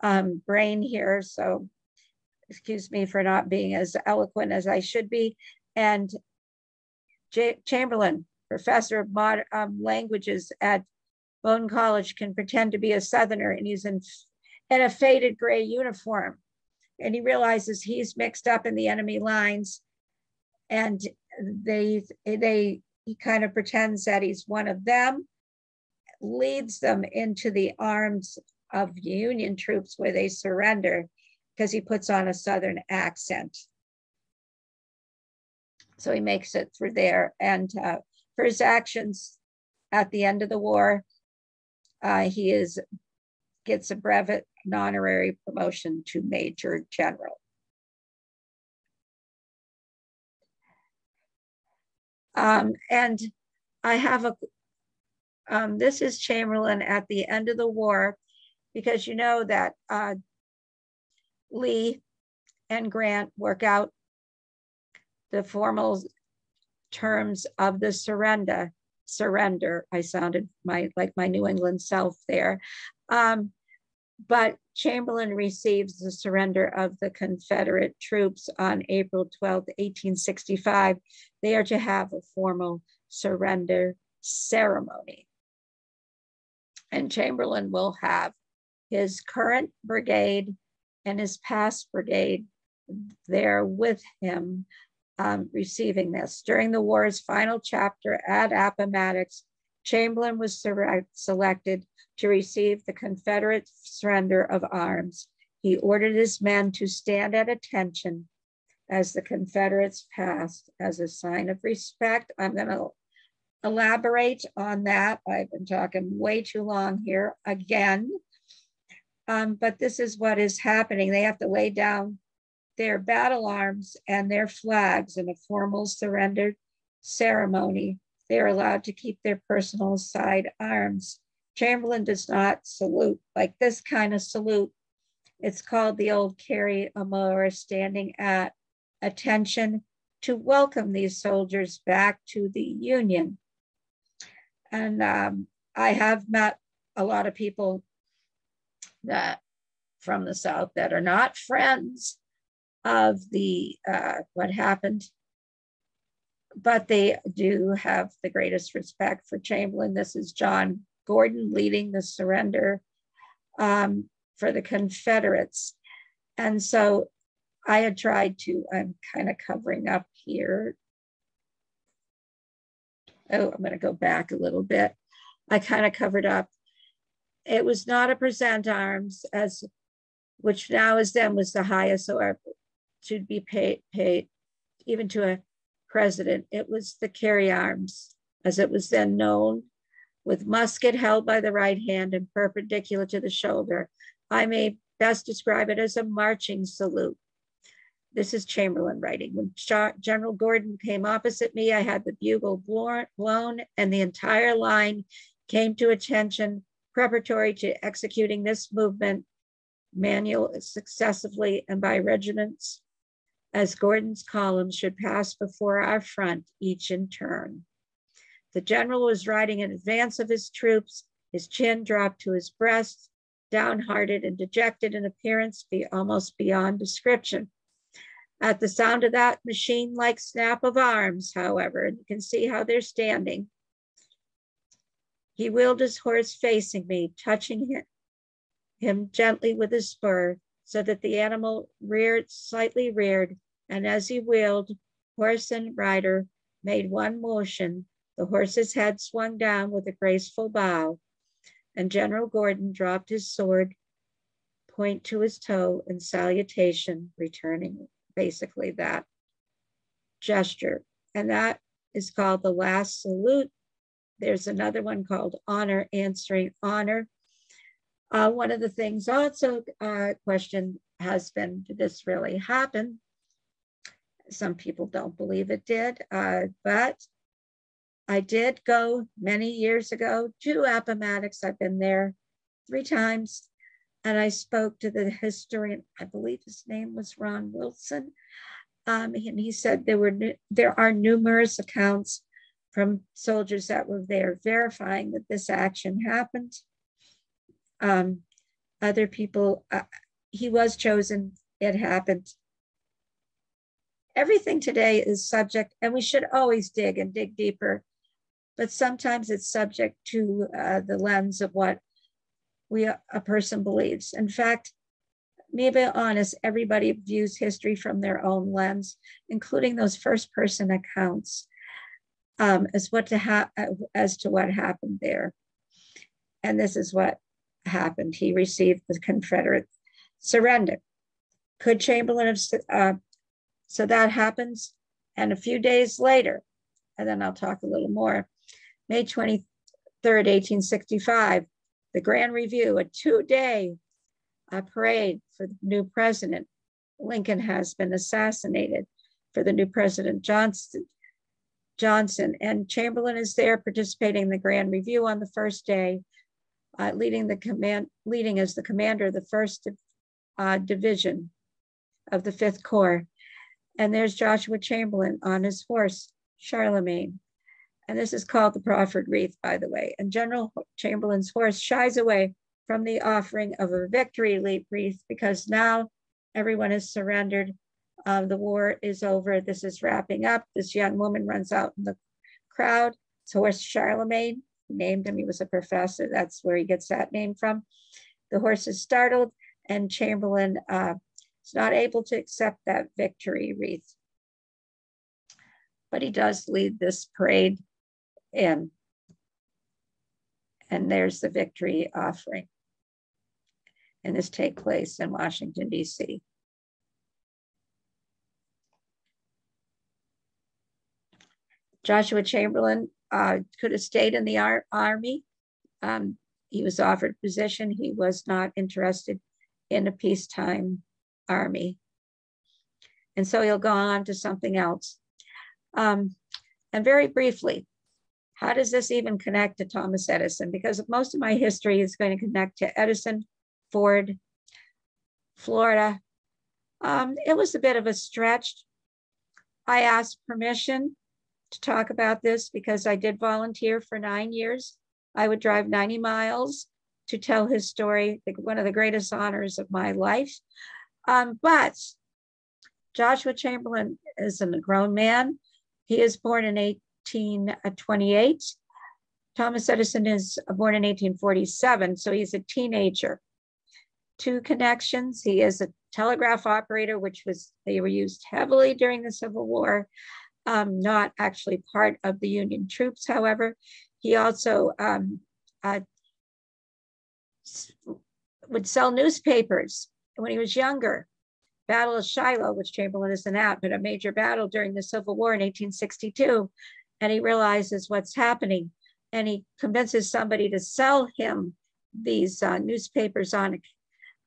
um, brain here. So excuse me for not being as eloquent as I should be. And J Chamberlain, professor of modern um, languages at Bowdoin College, can pretend to be a Southerner, and he's in, in a faded gray uniform. And he realizes he's mixed up in the enemy lines, and they, they, he kind of pretends that he's one of them, leads them into the arms of Union troops where they surrender because he puts on a Southern accent. So he makes it through there. And uh, for his actions at the end of the war, uh, he is gets a brevet, an honorary promotion to Major General. Um, and I have a, um, this is Chamberlain at the end of the war, because you know that uh, Lee and Grant work out the formal terms of the surrender, surrender. I sounded my like my New England self there. Um, but Chamberlain receives the surrender of the Confederate troops on April twelfth, eighteen sixty-five. They are to have a formal surrender ceremony. And Chamberlain will have his current brigade and his past brigade there with him um, receiving this. During the war's final chapter at Appomattox, Chamberlain was selected to receive the Confederate surrender of arms. He ordered his men to stand at attention as the Confederates passed as a sign of respect. I'm going to elaborate on that. I've been talking way too long here again, um, but this is what is happening. They have to lay down their battle arms and their flags in a formal surrender ceremony. They are allowed to keep their personal side arms. Chamberlain does not salute like this kind of salute. It's called the old carry amore, standing at attention to welcome these soldiers back to the Union. And um, I have met a lot of people that from the South that are not friends of the uh, what happened, but they do have the greatest respect for Chamberlain. This is John Gordon leading the surrender um, for the Confederates. And so I had tried to, I'm kind of covering up here. Oh, I'm gonna go back a little bit. I kind of covered up. It was not a present arms, as which now as then was the highest or to be paid, paid even to a president. It was the carry arms, as it was then known, with musket held by the right hand and perpendicular to the shoulder. I may best describe it as a marching salute. This is Chamberlain writing. When General Gordon came opposite me, I had the bugle blown and the entire line came to attention, preparatory to executing this movement manual successively and by regiments, as Gordon's column should pass before our front, each in turn. The general was riding in advance of his troops, his chin dropped to his breast, downhearted and dejected in appearance, be almost beyond description. At the sound of that machine-like snap of arms, however, and you can see how they're standing, he wheeled his horse facing me, touching him, him gently with his spur, so that the animal reared, slightly reared, and as he wheeled, horse and rider made one motion. The horse's head swung down with a graceful bow, and General Gordon dropped his sword, point to his toe in salutation, returning basically that gesture. And that is called the last salute. There's another one called honor, answering honor. Uh, one of the things also uh, question has been, did this really happen? Some people don't believe it did, uh, but I did go many years ago to Appomattox. I've been there three times. And I spoke to the historian, I believe his name was Ron Wilson. Um, and he said there were there are numerous accounts from soldiers that were there verifying that this action happened. Um, other people, uh, he was chosen, it happened. Everything today is subject, and we should always dig and dig deeper, but sometimes it's subject to uh, the lens of what we a person believes. In fact, me being honest, everybody views history from their own lens, including those first-person accounts, um, as what to ha as to what happened there. And this is what happened. He received the Confederate surrender. Could Chamberlain have? Uh, so that happens, and a few days later, and then I'll talk a little more. May twenty-third, eighteen sixty-five. The Grand Review, a two-day uh, parade for the new president. Lincoln has been assassinated, for the new president Johnson. Johnson and Chamberlain is there participating in the Grand Review on the first day, uh, leading the command, leading as the commander of the first uh, Division of the fifth Corps. And there's Joshua Chamberlain on his horse, Charlemagne. And this is called the Crawford Wreath, by the way. And General Chamberlain's horse shies away from the offering of a victory leap wreath because now everyone has surrendered. Uh, the war is over. This is wrapping up. This young woman runs out in the crowd. It's horse Charlemagne, he named him. He was a professor. That's where he gets that name from. The horse is startled, and Chamberlain uh, is not able to accept that victory wreath. But he does lead this parade in. And there's the victory offering. And this takes place in Washington, D C Joshua Chamberlain uh, could have stayed in the ar army. Um, he was offered position. He was not interested in a peacetime army. And so he'll go on to something else. Um, and very briefly, how does this even connect to Thomas Edison? Because most of my history is going to connect to Edison, Ford, Florida. Um, it was a bit of a stretch. I asked permission to talk about this because I did volunteer for nine years. I would drive ninety miles to tell his story, one of the greatest honors of my life. Um, but Joshua Chamberlain is a grown man. He is born in eighteen twenty-eight. Thomas Edison is born in eighteen forty-seven, so he's a teenager. Two connections, he is a telegraph operator, which was, they were used heavily during the Civil War, um, not actually part of the Union troops, however. He also um, uh, would sell newspapers when he was younger. Battle of Shiloh, which Chamberlain isn't at, but a major battle during the Civil War in eighteen sixty-two. And he realizes what's happening. And he convinces somebody to sell him these uh, newspapers on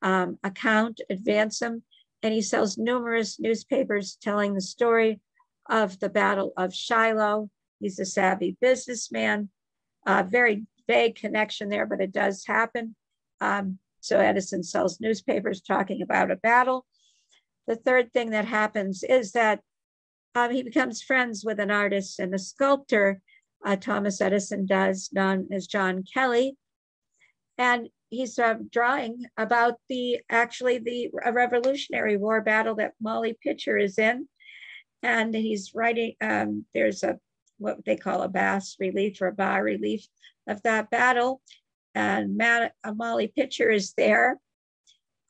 um, account, advance them. And he sells numerous newspapers telling the story of the Battle of Shiloh. He's a savvy businessman, uh, very vague connection there, but it does happen. Um, so Edison sells newspapers talking about a battle. The third thing that happens is that um, he becomes friends with an artist and a sculptor, uh, Thomas Edison does, known as John Kelly. And he's uh, drawing about the, actually the Revolutionary War battle that Molly Pitcher is in. And he's writing, um, there's a, what they call a bas relief or a bas relief of that battle. And Matt, uh, Molly Pitcher is there.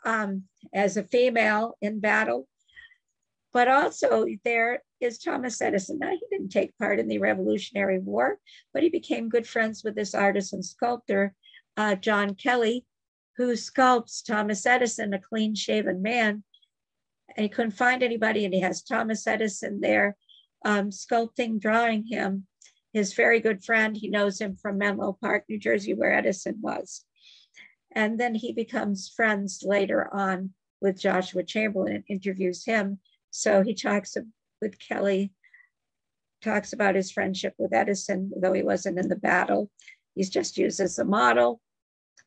Um, as a female in battle, but also there is Thomas Edison. Now, he didn't take part in the Revolutionary War, but he became good friends with this artist and sculptor, uh, John Kelly, who sculpts Thomas Edison, a clean-shaven man, and he couldn't find anybody, and he has Thomas Edison there um, sculpting, drawing him, his very good friend. He knows him from Menlo Park, New Jersey, where Edison was. And then he becomes friends later on with Joshua Chamberlain and interviews him. So he talks with Kelly talks about his friendship with Edison, though he wasn't in the battle. He's just used as a model.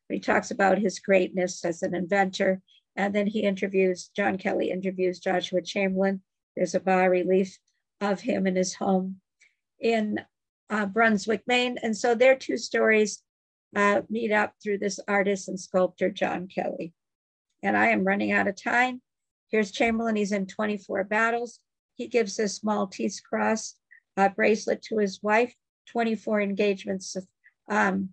He talks about his greatness as an inventor. And then he interviews, John Kelly interviews Joshua Chamberlain. There's a bas relief of him in his home in uh, Brunswick, Maine. And so their two stories uh, meet up through this artist and sculptor, John Kelly. And I am running out of time. Here's Chamberlain, he's in twenty-four battles. He gives this Maltese cross uh, bracelet to his wife, twenty-four engagements, um,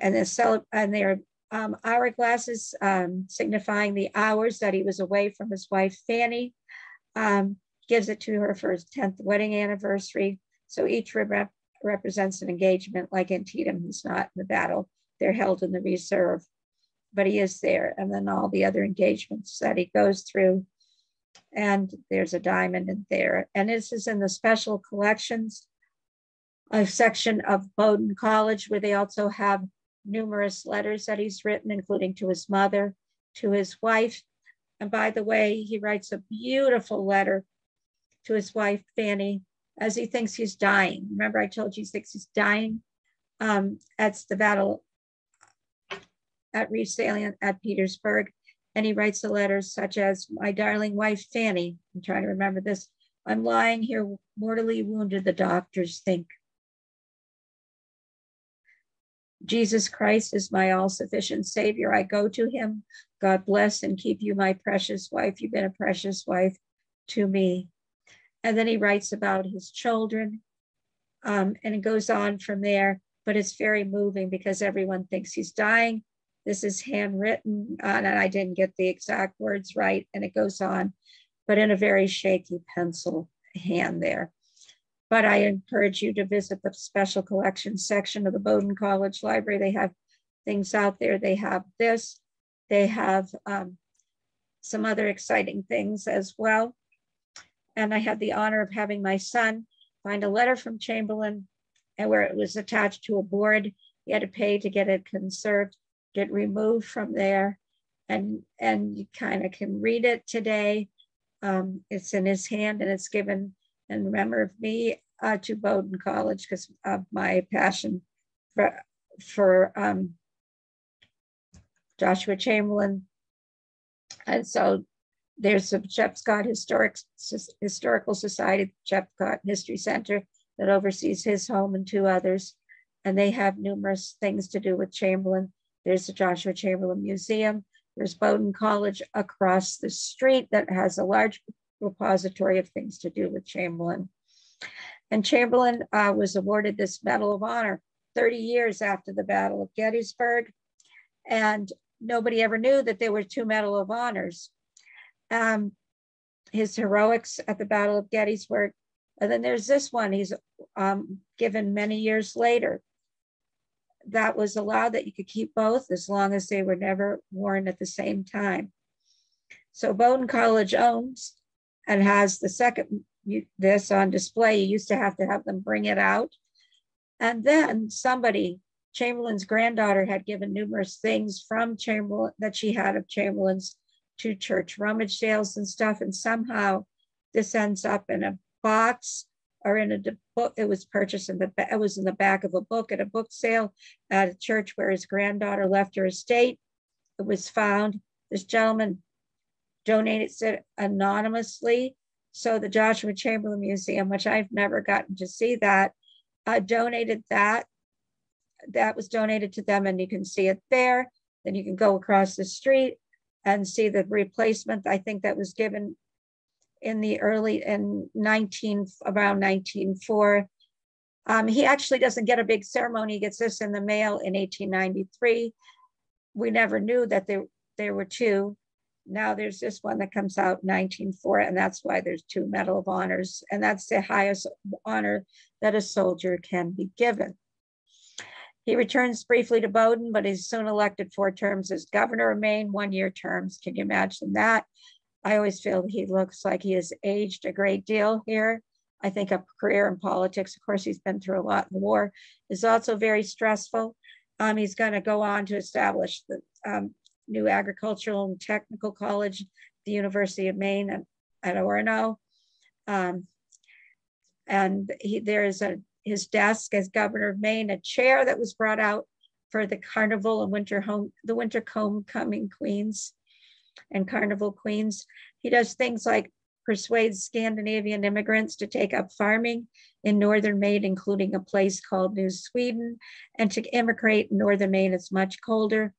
and, they're and they're Um, hour glasses um, signifying the hours that he was away from his wife, Fanny. Um, gives it to her for his tenth wedding anniversary. So each rep represents an engagement. Like Antietam, he's not in the battle. They're held in the reserve, but he is there. And then all the other engagements that he goes through. And there's a diamond in there. And this is in the special collections, a section of Bowdoin College, where they also have numerous letters that he's written, including to his mother, to his wife. And by the way, he writes a beautiful letter to his wife, Fanny, as he thinks he's dying. Remember, I told you he thinks he's dying. Um, that's the battle at Reef Salient at Petersburg. And he writes a letter such as, "My darling wife, Fanny," I'm trying to remember this, "I'm lying here mortally wounded, the doctors think. Jesus Christ is my all-sufficient Savior. I go to him. God bless and keep you, my precious wife. You've been a precious wife to me." And then he writes about his children, um, and it goes on from there, but it's very moving because everyone thinks he's dying. This is handwritten, uh, and I didn't get the exact words right, and it goes on, but in a very shaky pencil hand there. But I encourage you to visit the special collections section of the Bowdoin College Library. They have things out there. They have this, they have um, some other exciting things as well. And I had the honor of having my son find a letter from Chamberlain, and where it was attached to a board. He had to pay to get it conserved, get removed from there. And, and you kind of can read it today. Um, it's in his hand, and it's given in memory of me uh, to Bowdoin College because of my passion for, for um, Joshua Chamberlain. And so there's the Chepstow Historic, Historical Society, Chepstow History Center that oversees his home and two others. And they have numerous things to do with Chamberlain. There's the Joshua Chamberlain Museum. There's Bowdoin College across the street that has a large repository of things to do with Chamberlain. And Chamberlain uh, was awarded this Medal of Honor thirty years after the Battle of Gettysburg. And nobody ever knew that there were two Medal of Honors. Um, his heroics at the Battle of Gettysburg. And then there's this one he's um, given many years later. That was allowed that you could keep both as long as they were never worn at the same time. So Bowdoin College owns and has the second, this on display. You used to have to have them bring it out. And then somebody, Chamberlain's granddaughter, had given numerous things from Chamberlain that she had of Chamberlain's to church rummage sales and stuff. And somehow this ends up in a box or in a book. It was purchased in the, it was in the back of a book at a book sale at a church where his granddaughter left her estate. It was found. This gentleman donated it anonymously. So the Joshua Chamberlain Museum, which I've never gotten to see that, uh, donated that. That was donated to them, and you can see it there. Then you can go across the street and see the replacement. I think that was given in the early, in nineteen, around nineteen oh four. Um, he actually doesn't get a big ceremony. He gets this in the mail in eighteen ninety-three. We never knew that there, there were two. Now there's this one that comes out in nineteen oh four, and that's why there's two Medal of Honors, and that's the highest honor that a soldier can be given. He returns briefly to Bowdoin, but he's soon elected four terms as governor of Maine, one-year terms. Can you imagine that? I always feel he looks like he has aged a great deal here. I think a career in politics, of course, he's been through a lot in the war, is also very stressful. Um, he's going to go on to establish the um, new agricultural and technical college, the University of Maine at, at Orono. Um, And he, there is a, his desk as governor of Maine, a chair that was brought out for the carnival and winter home, the winter homecoming queens and carnival queens. He does things like persuades Scandinavian immigrants to take up farming in northern Maine, including a place called New Sweden, and to immigrate in northern Maine. It's much colder.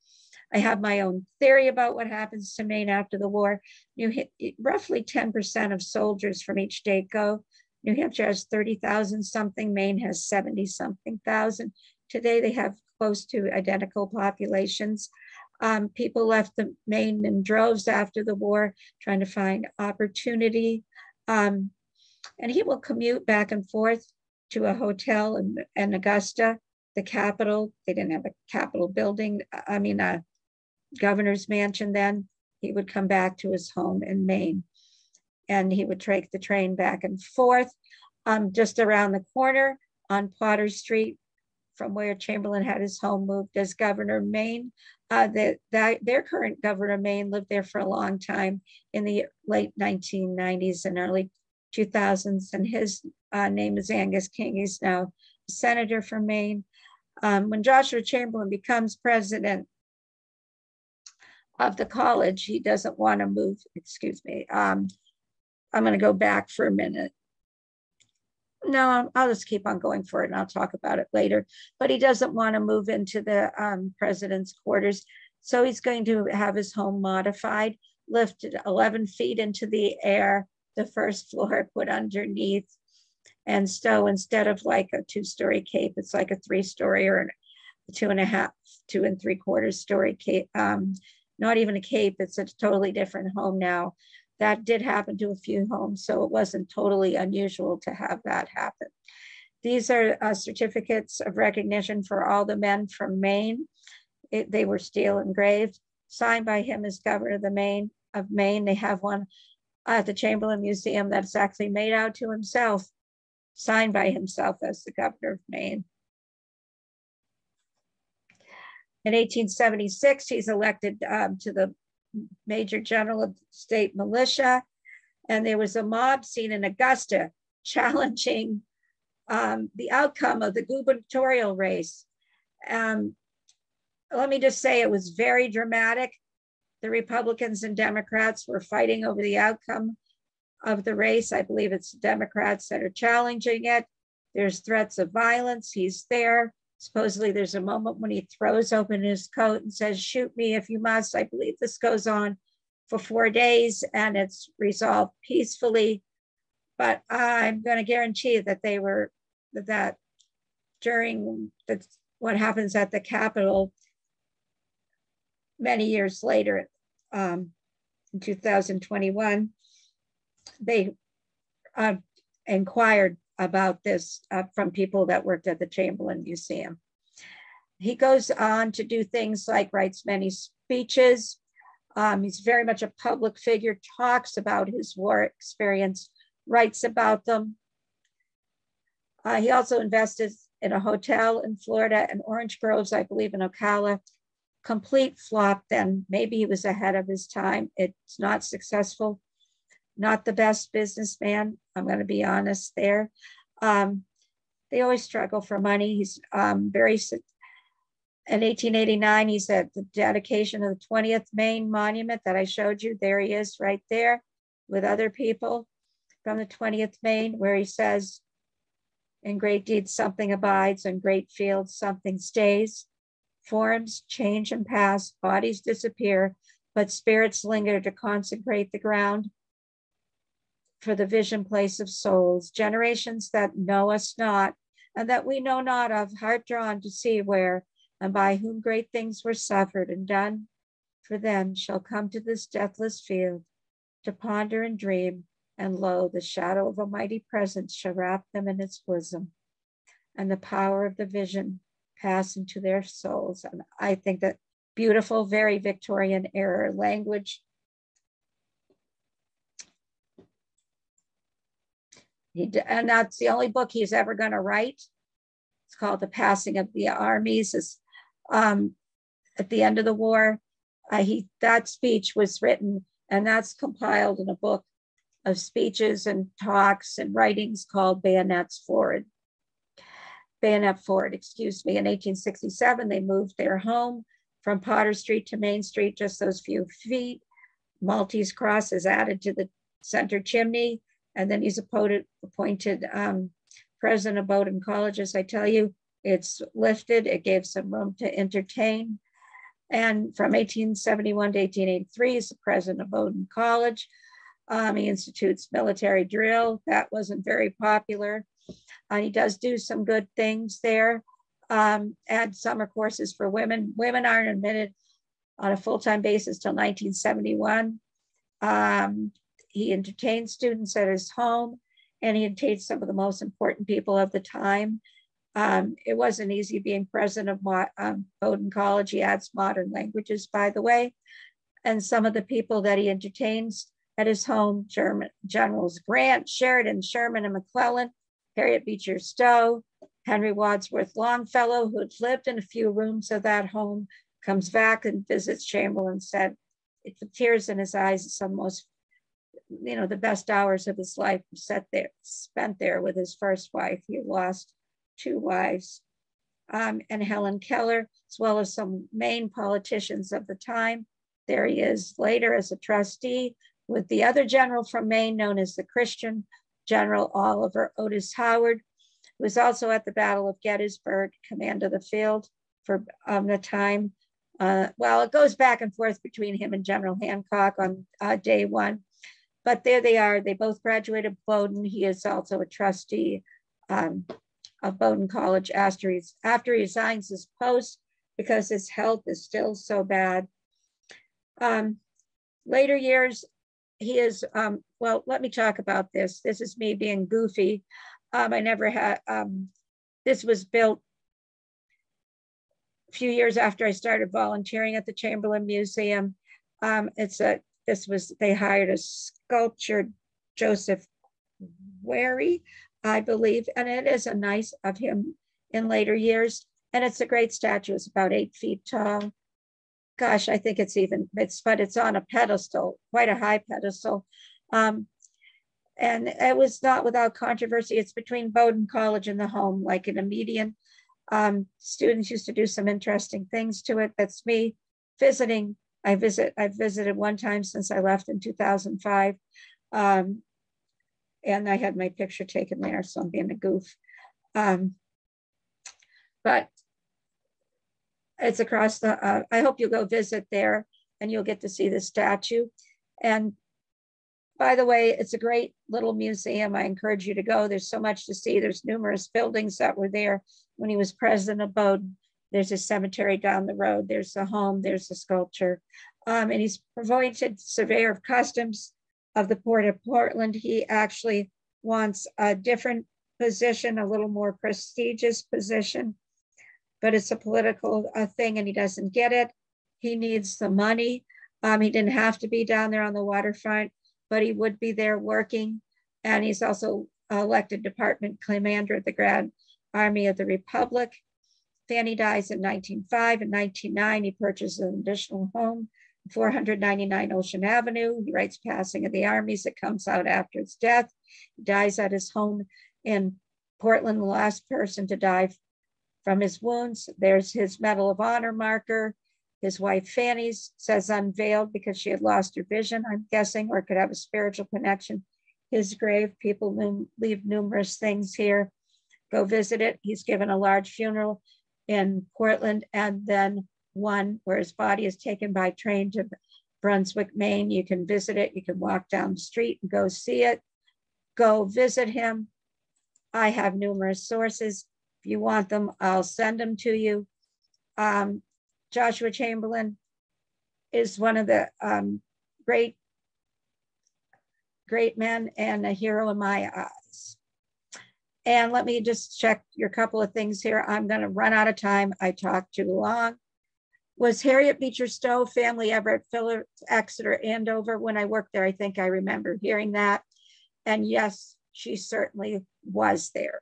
I have my own theory about what happens to Maine after the war. You hit, roughly ten percent of soldiers from each state go. New Hampshire has thirty thousand something, Maine has seventy something thousand. Today they have close to identical populations. Um, people left the Maine in droves after the war, trying to find opportunity. Um, and he will commute back and forth to a hotel in, in Augusta, the capital. They didn't have a Capitol building, I mean, a governor's mansion then. He would come back to his home in Maine, and he would take the train back and forth. Um, just around the corner on Potter Street, from where Chamberlain had his home moved as governor of Maine. Uh, that the, their current governor of Maine lived there for a long time in the late nineteen nineties and early two thousands. And his uh, name is Angus King. He's now a senator from Maine. Um, when Joshua Chamberlain becomes president of the college, he doesn't want to move, excuse me. Um, I'm gonna go back for a minute. No, I'll just keep on going for it, and I'll talk about it later. But he doesn't want to move into the um, president's quarters. So he's going to have his home modified, lifted eleven feet into the air, the first floor put underneath. And so instead of like a two-story cape, it's like a three-story or a two and a half, two and three-quarter story cape. Um, not even a cape, it's a totally different home now. That did happen to a few homes, so it wasn't totally unusual to have that happen. These are uh, certificates of recognition for all the men from Maine. It, they were steel engraved, signed by him as governor of the Maine of Maine. They have one at the Chamberlain Museum that's actually made out to himself, signed by himself as the governor of Maine. In eighteen seventy-six, he's elected um, to the Major General of State Militia, and there was a mob scene in Augusta challenging um, the outcome of the gubernatorial race. Um, let me just say it was very dramatic. The Republicans and Democrats were fighting over the outcome of the race. I believe it's the Democrats that are challenging it. There's threats of violence. He's there. Supposedly there's a moment when he throws open his coat and says, shoot me if you must. I believe this goes on for four days and it's resolved peacefully. But I'm gonna guarantee that they were, that during the, what happens at the Capitol many years later, um, in two thousand twenty-one, they uh, inquired about this uh, from people that worked at the Chamberlain Museum. He goes on to do things like writes many speeches. Um, he's very much a public figure, talks about his war experience, writes about them. Uh, he also invested in a hotel in Florida and Orange Groves, I believe in Ocala. Complete flop then, maybe he was ahead of his time. It's not successful. Not the best businessman, I'm gonna be honest there. Um, they always struggle for money. He's um, very, in eighteen eighty-nine, he's at the dedication of the twentieth Maine Monument that I showed you. There he is right there with other people from the twentieth Maine, where he says, in great deeds, something abides, in great fields, something stays. Forms change and pass, bodies disappear, but spirits linger to consecrate the ground for the vision place of souls, generations that know us not, and that we know not of, heart drawn to see where, and by whom great things were suffered and done for them, shall come to this deathless field, to ponder and dream, and lo, the shadow of a mighty presence shall wrap them in its bosom, and the power of the vision pass into their souls. And I think that beautiful, very Victorian era language. He, and that's the only book he's ever going to write. It's called The Passing of the Armies. It's, um, at the end of the war, uh, he that speech was written, and that's compiled in a book of speeches and talks and writings called Bayonets Forward. Bayonet Forward, excuse me. In eighteen sixty-seven, they moved their home from Potter Street to Main Street, just those few feet. Maltese Cross is added to the center chimney, and then he's appointed, appointed um, president of Bowdoin College. As I tell you, it's lifted. It gave some room to entertain. And from eighteen seventy-one to eighteen eighty-three, he's the president of Bowdoin College. Um, he institutes military drill. That wasn't very popular. Uh, he does do some good things there. Um, add summer courses for women. Women aren't admitted on a full-time basis till nineteen seventy-one. Um, he entertained students at his home, and he entertained some of the most important people of the time. Um, it wasn't easy being president of Mo um, Bowdoin College. He adds modern languages, by the way. And some of the people that he entertains at his home, German, Generals Grant, Sheridan, Sherman, and McClellan, Harriet Beecher Stowe, Henry Wadsworth Longfellow, who had lived in a few rooms of that home, comes back and visits Chamberlain, said, it with tears in his eyes, some most, you know, the best hours of his life set there, spent there with his first wife. He lost two wives, um, and Helen Keller, as well as some Maine politicians of the time. There he is later as a trustee with the other general from Maine, known as the Christian General Oliver Otis Howard, who was also at the Battle of Gettysburg, command of the field for um, the time. Uh, well, it goes back and forth between him and General Hancock on uh, day one, but there they are. They both graduated Bowdoin. He is also a trustee um, of Bowdoin College after, he's, after he resigns his post because his health is still so bad. Um, later years, he is, um, well, let me talk about this. This is me being goofy. Um, I never had, um, this was built a few years after I started volunteering at the Chamberlain Museum. Um, it's a, this was, they hired a sculptor, Joseph Wary, I believe. And it is a nice of him in later years. And it's a great statue. It's about eight feet tall. Gosh, I think it's even, it's, but it's on a pedestal, quite a high pedestal. Um, and it was not without controversy. It's between Bowdoin College and the home, like in a median. Um, students used to do some interesting things to it. That's me visiting. I visit, I've visited one time since I left in two thousand five. Um, and I had my picture taken there, so I'm being a goof. Um, but it's across the, uh, I hope you'll go visit there and you'll get to see the statue. And by the way, it's a great little museum. I encourage you to go. There's so much to see. There's numerous buildings that were there when he was president of Bowdoin. There's a cemetery down the road. There's a home, there's a sculpture. Um, and he's appointed surveyor of customs of the port of Portland. He actually wants a different position, a little more prestigious position, but it's a political uh, thing and he doesn't get it. He needs the money. Um, he didn't have to be down there on the waterfront, but he would be there working. And he's also elected department commander of the Grand Army of the Republic. Fanny dies in nineteen oh five. In nineteen oh nine, he purchases an additional home, four hundred ninety-nine Ocean Avenue. He writes Passing of the Armies. It comes out after his death. He dies at his home in Portland, the last person to die from his wounds. There's his Medal of Honor marker. His wife Fanny's says unveiled because she had lost her vision, I'm guessing, or could have a spiritual connection. His grave, people leave numerous things here. Go visit it. He's given a large funeral in Portland and then one where his body is taken by train to Brunswick, Maine. You can visit it. You can walk down the street and go see it. Go visit him. I have numerous sources. If you want them, I'll send them to you. Um, Joshua Chamberlain is one of the um, great, great men and a hero in my eyes. And let me just check your couple of things here. I'm gonna run out of time. I talked too long. Was Harriet Beecher Stowe family ever at Phillips, Exeter, Andover? When I worked there, I think I remember hearing that. And yes, she certainly was there.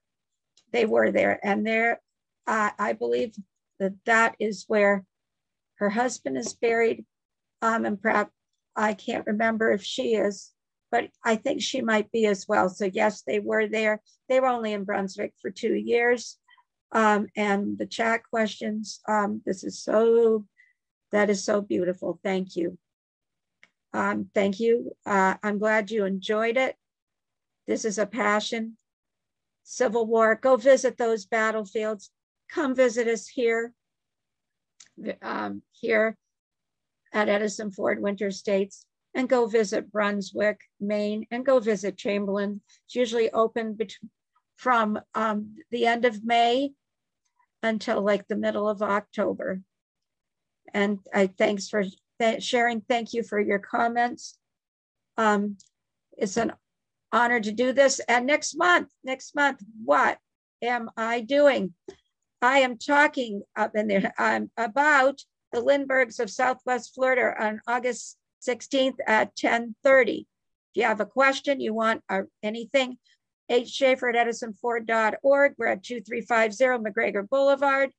They were there, and there, uh, I believe that that is where her husband is buried. Um, and perhaps I can't remember if she is, but I think she might be as well. So yes, they were there. They were only in Brunswick for two years. Um, and the chat questions, um, this is so, that is so beautiful. Thank you. Um, thank you. Uh, I'm glad you enjoyed it. This is a passion. Civil War, go visit those battlefields. Come visit us here, um, here at Edison Ford Winter Estates, and go visit Brunswick, Maine, and go visit Chamberlain. It's usually open from um, the end of May until like the middle of October. And I thanks for th sharing. Thank you for your comments. Um, it's an honor to do this. And next month, next month, what am I doing? I am talking up in there um, about the Lindberghs of Southwest Florida on August sixteenth at ten thirty. If you have a question, you want uh, anything, hschaefer at edison ford dot org. We're at two three five zero McGregor Boulevard.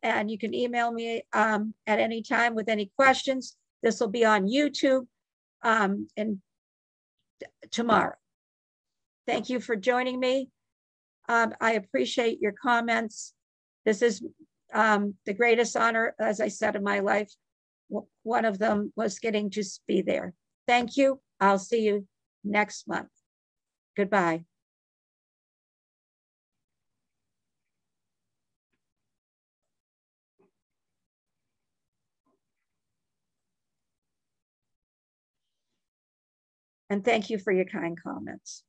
And you can email me um, at any time with any questions. This will be on YouTube um, and tomorrow. Thank you for joining me. Um, I appreciate your comments. This is um, the greatest honor, as I said, in my life. One of them was getting to be there. Thank you. I'll see you next month. Goodbye. And thank you for your kind comments.